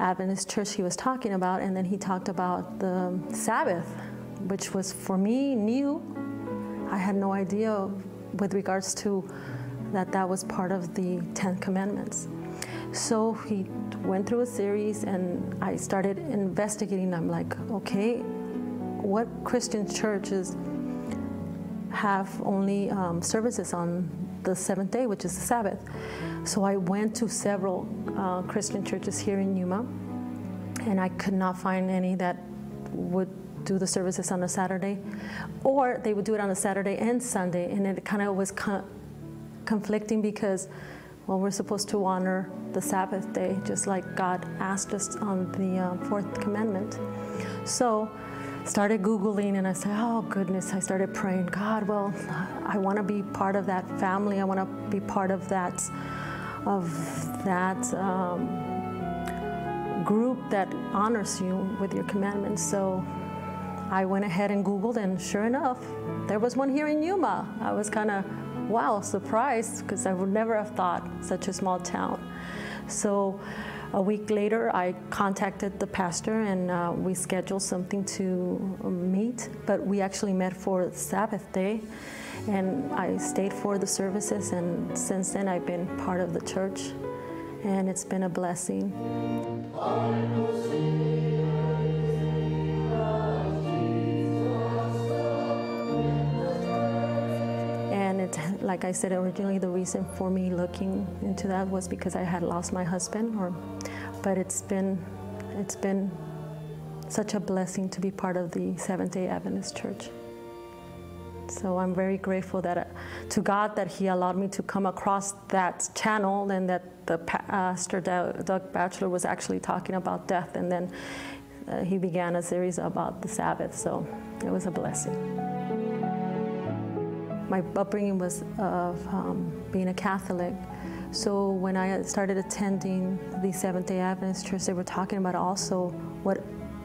Adventist church he was talking about, and then he talked about the Sabbath, which was for me new. I had no idea with regards to that that was part of the Ten Commandments. So he went through a series, and I started investigating. I'm like, okay, what Christian churches have only um, services on the seventh day, which is the Sabbath? So I went to several uh, Christian churches here in Yuma, and I could not find any that would do the services on a Saturday, or they would do it on a Saturday and Sunday, and it kind of was con conflicting because, well, we're supposed to honor the Sabbath day, just like God asked us on the uh, fourth commandment. So started Googling, and I said, oh goodness, I started praying, God, well, I want to be part of that family. I want to be part of that, of that um, group that honors you with your commandments. So I went ahead and Googled, and sure enough, there was one here in Yuma. I was kind of, wow, surprised, because I would never have thought such a small town. So a week later, I contacted the pastor, and uh, we scheduled something to meet, but we actually met for Sabbath day, and I stayed for the services, and since then I've been part of the church, and it's been a blessing. And it, like I said, originally the reason for me looking into that was because I had lost my husband, or, but it's been, it's been such a blessing to be part of the Seventh-day Adventist Church. So I'm very grateful that, uh, to God that he allowed me to come across that channel, and that the pastor Doug Batchelor was actually talking about death, and then uh, he began a series about the Sabbath, so it was a blessing. My upbringing was of um, being a Catholic. So when I started attending the Seventh-day Adventist Church, they were talking about also what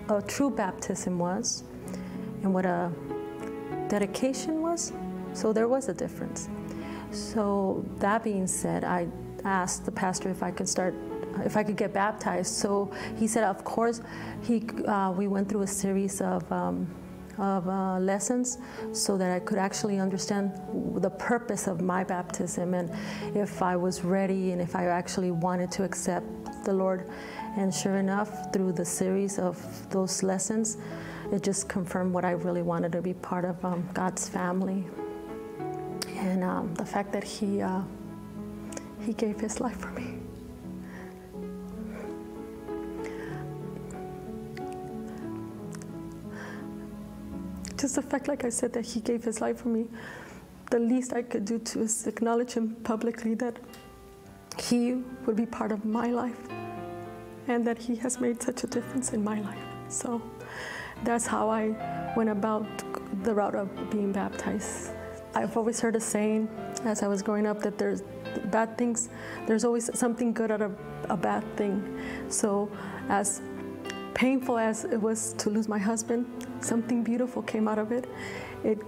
a true baptism was and what a dedication was. So there was a difference. So that being said, I asked the pastor if I could start, if I could get baptized. So he said, of course. He, uh, we went through a series of um, of uh, lessons so that I could actually understand the purpose of my baptism, and if I was ready, and if I actually wanted to accept the Lord. And sure enough, through the series of those lessons, it just confirmed what I really wanted, to be part of um, God's family. And um, the fact that he, uh, he gave his life for me. Just the fact, like I said, that he gave his life for me, the least I could do to is acknowledge him publicly, that he would be part of my life, and that he has made such a difference in my life. So that's how I went about the route of being baptized. I've always heard a saying as I was growing up that there's bad things, there's always something good out of a bad thing. So as painful as it was to lose my husband, something beautiful came out of it. It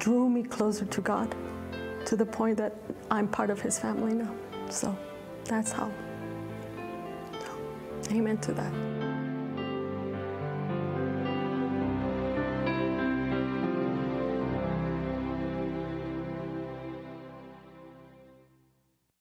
drew me closer to God, to the point that I'm part of his family now. So that's how. Amen to that.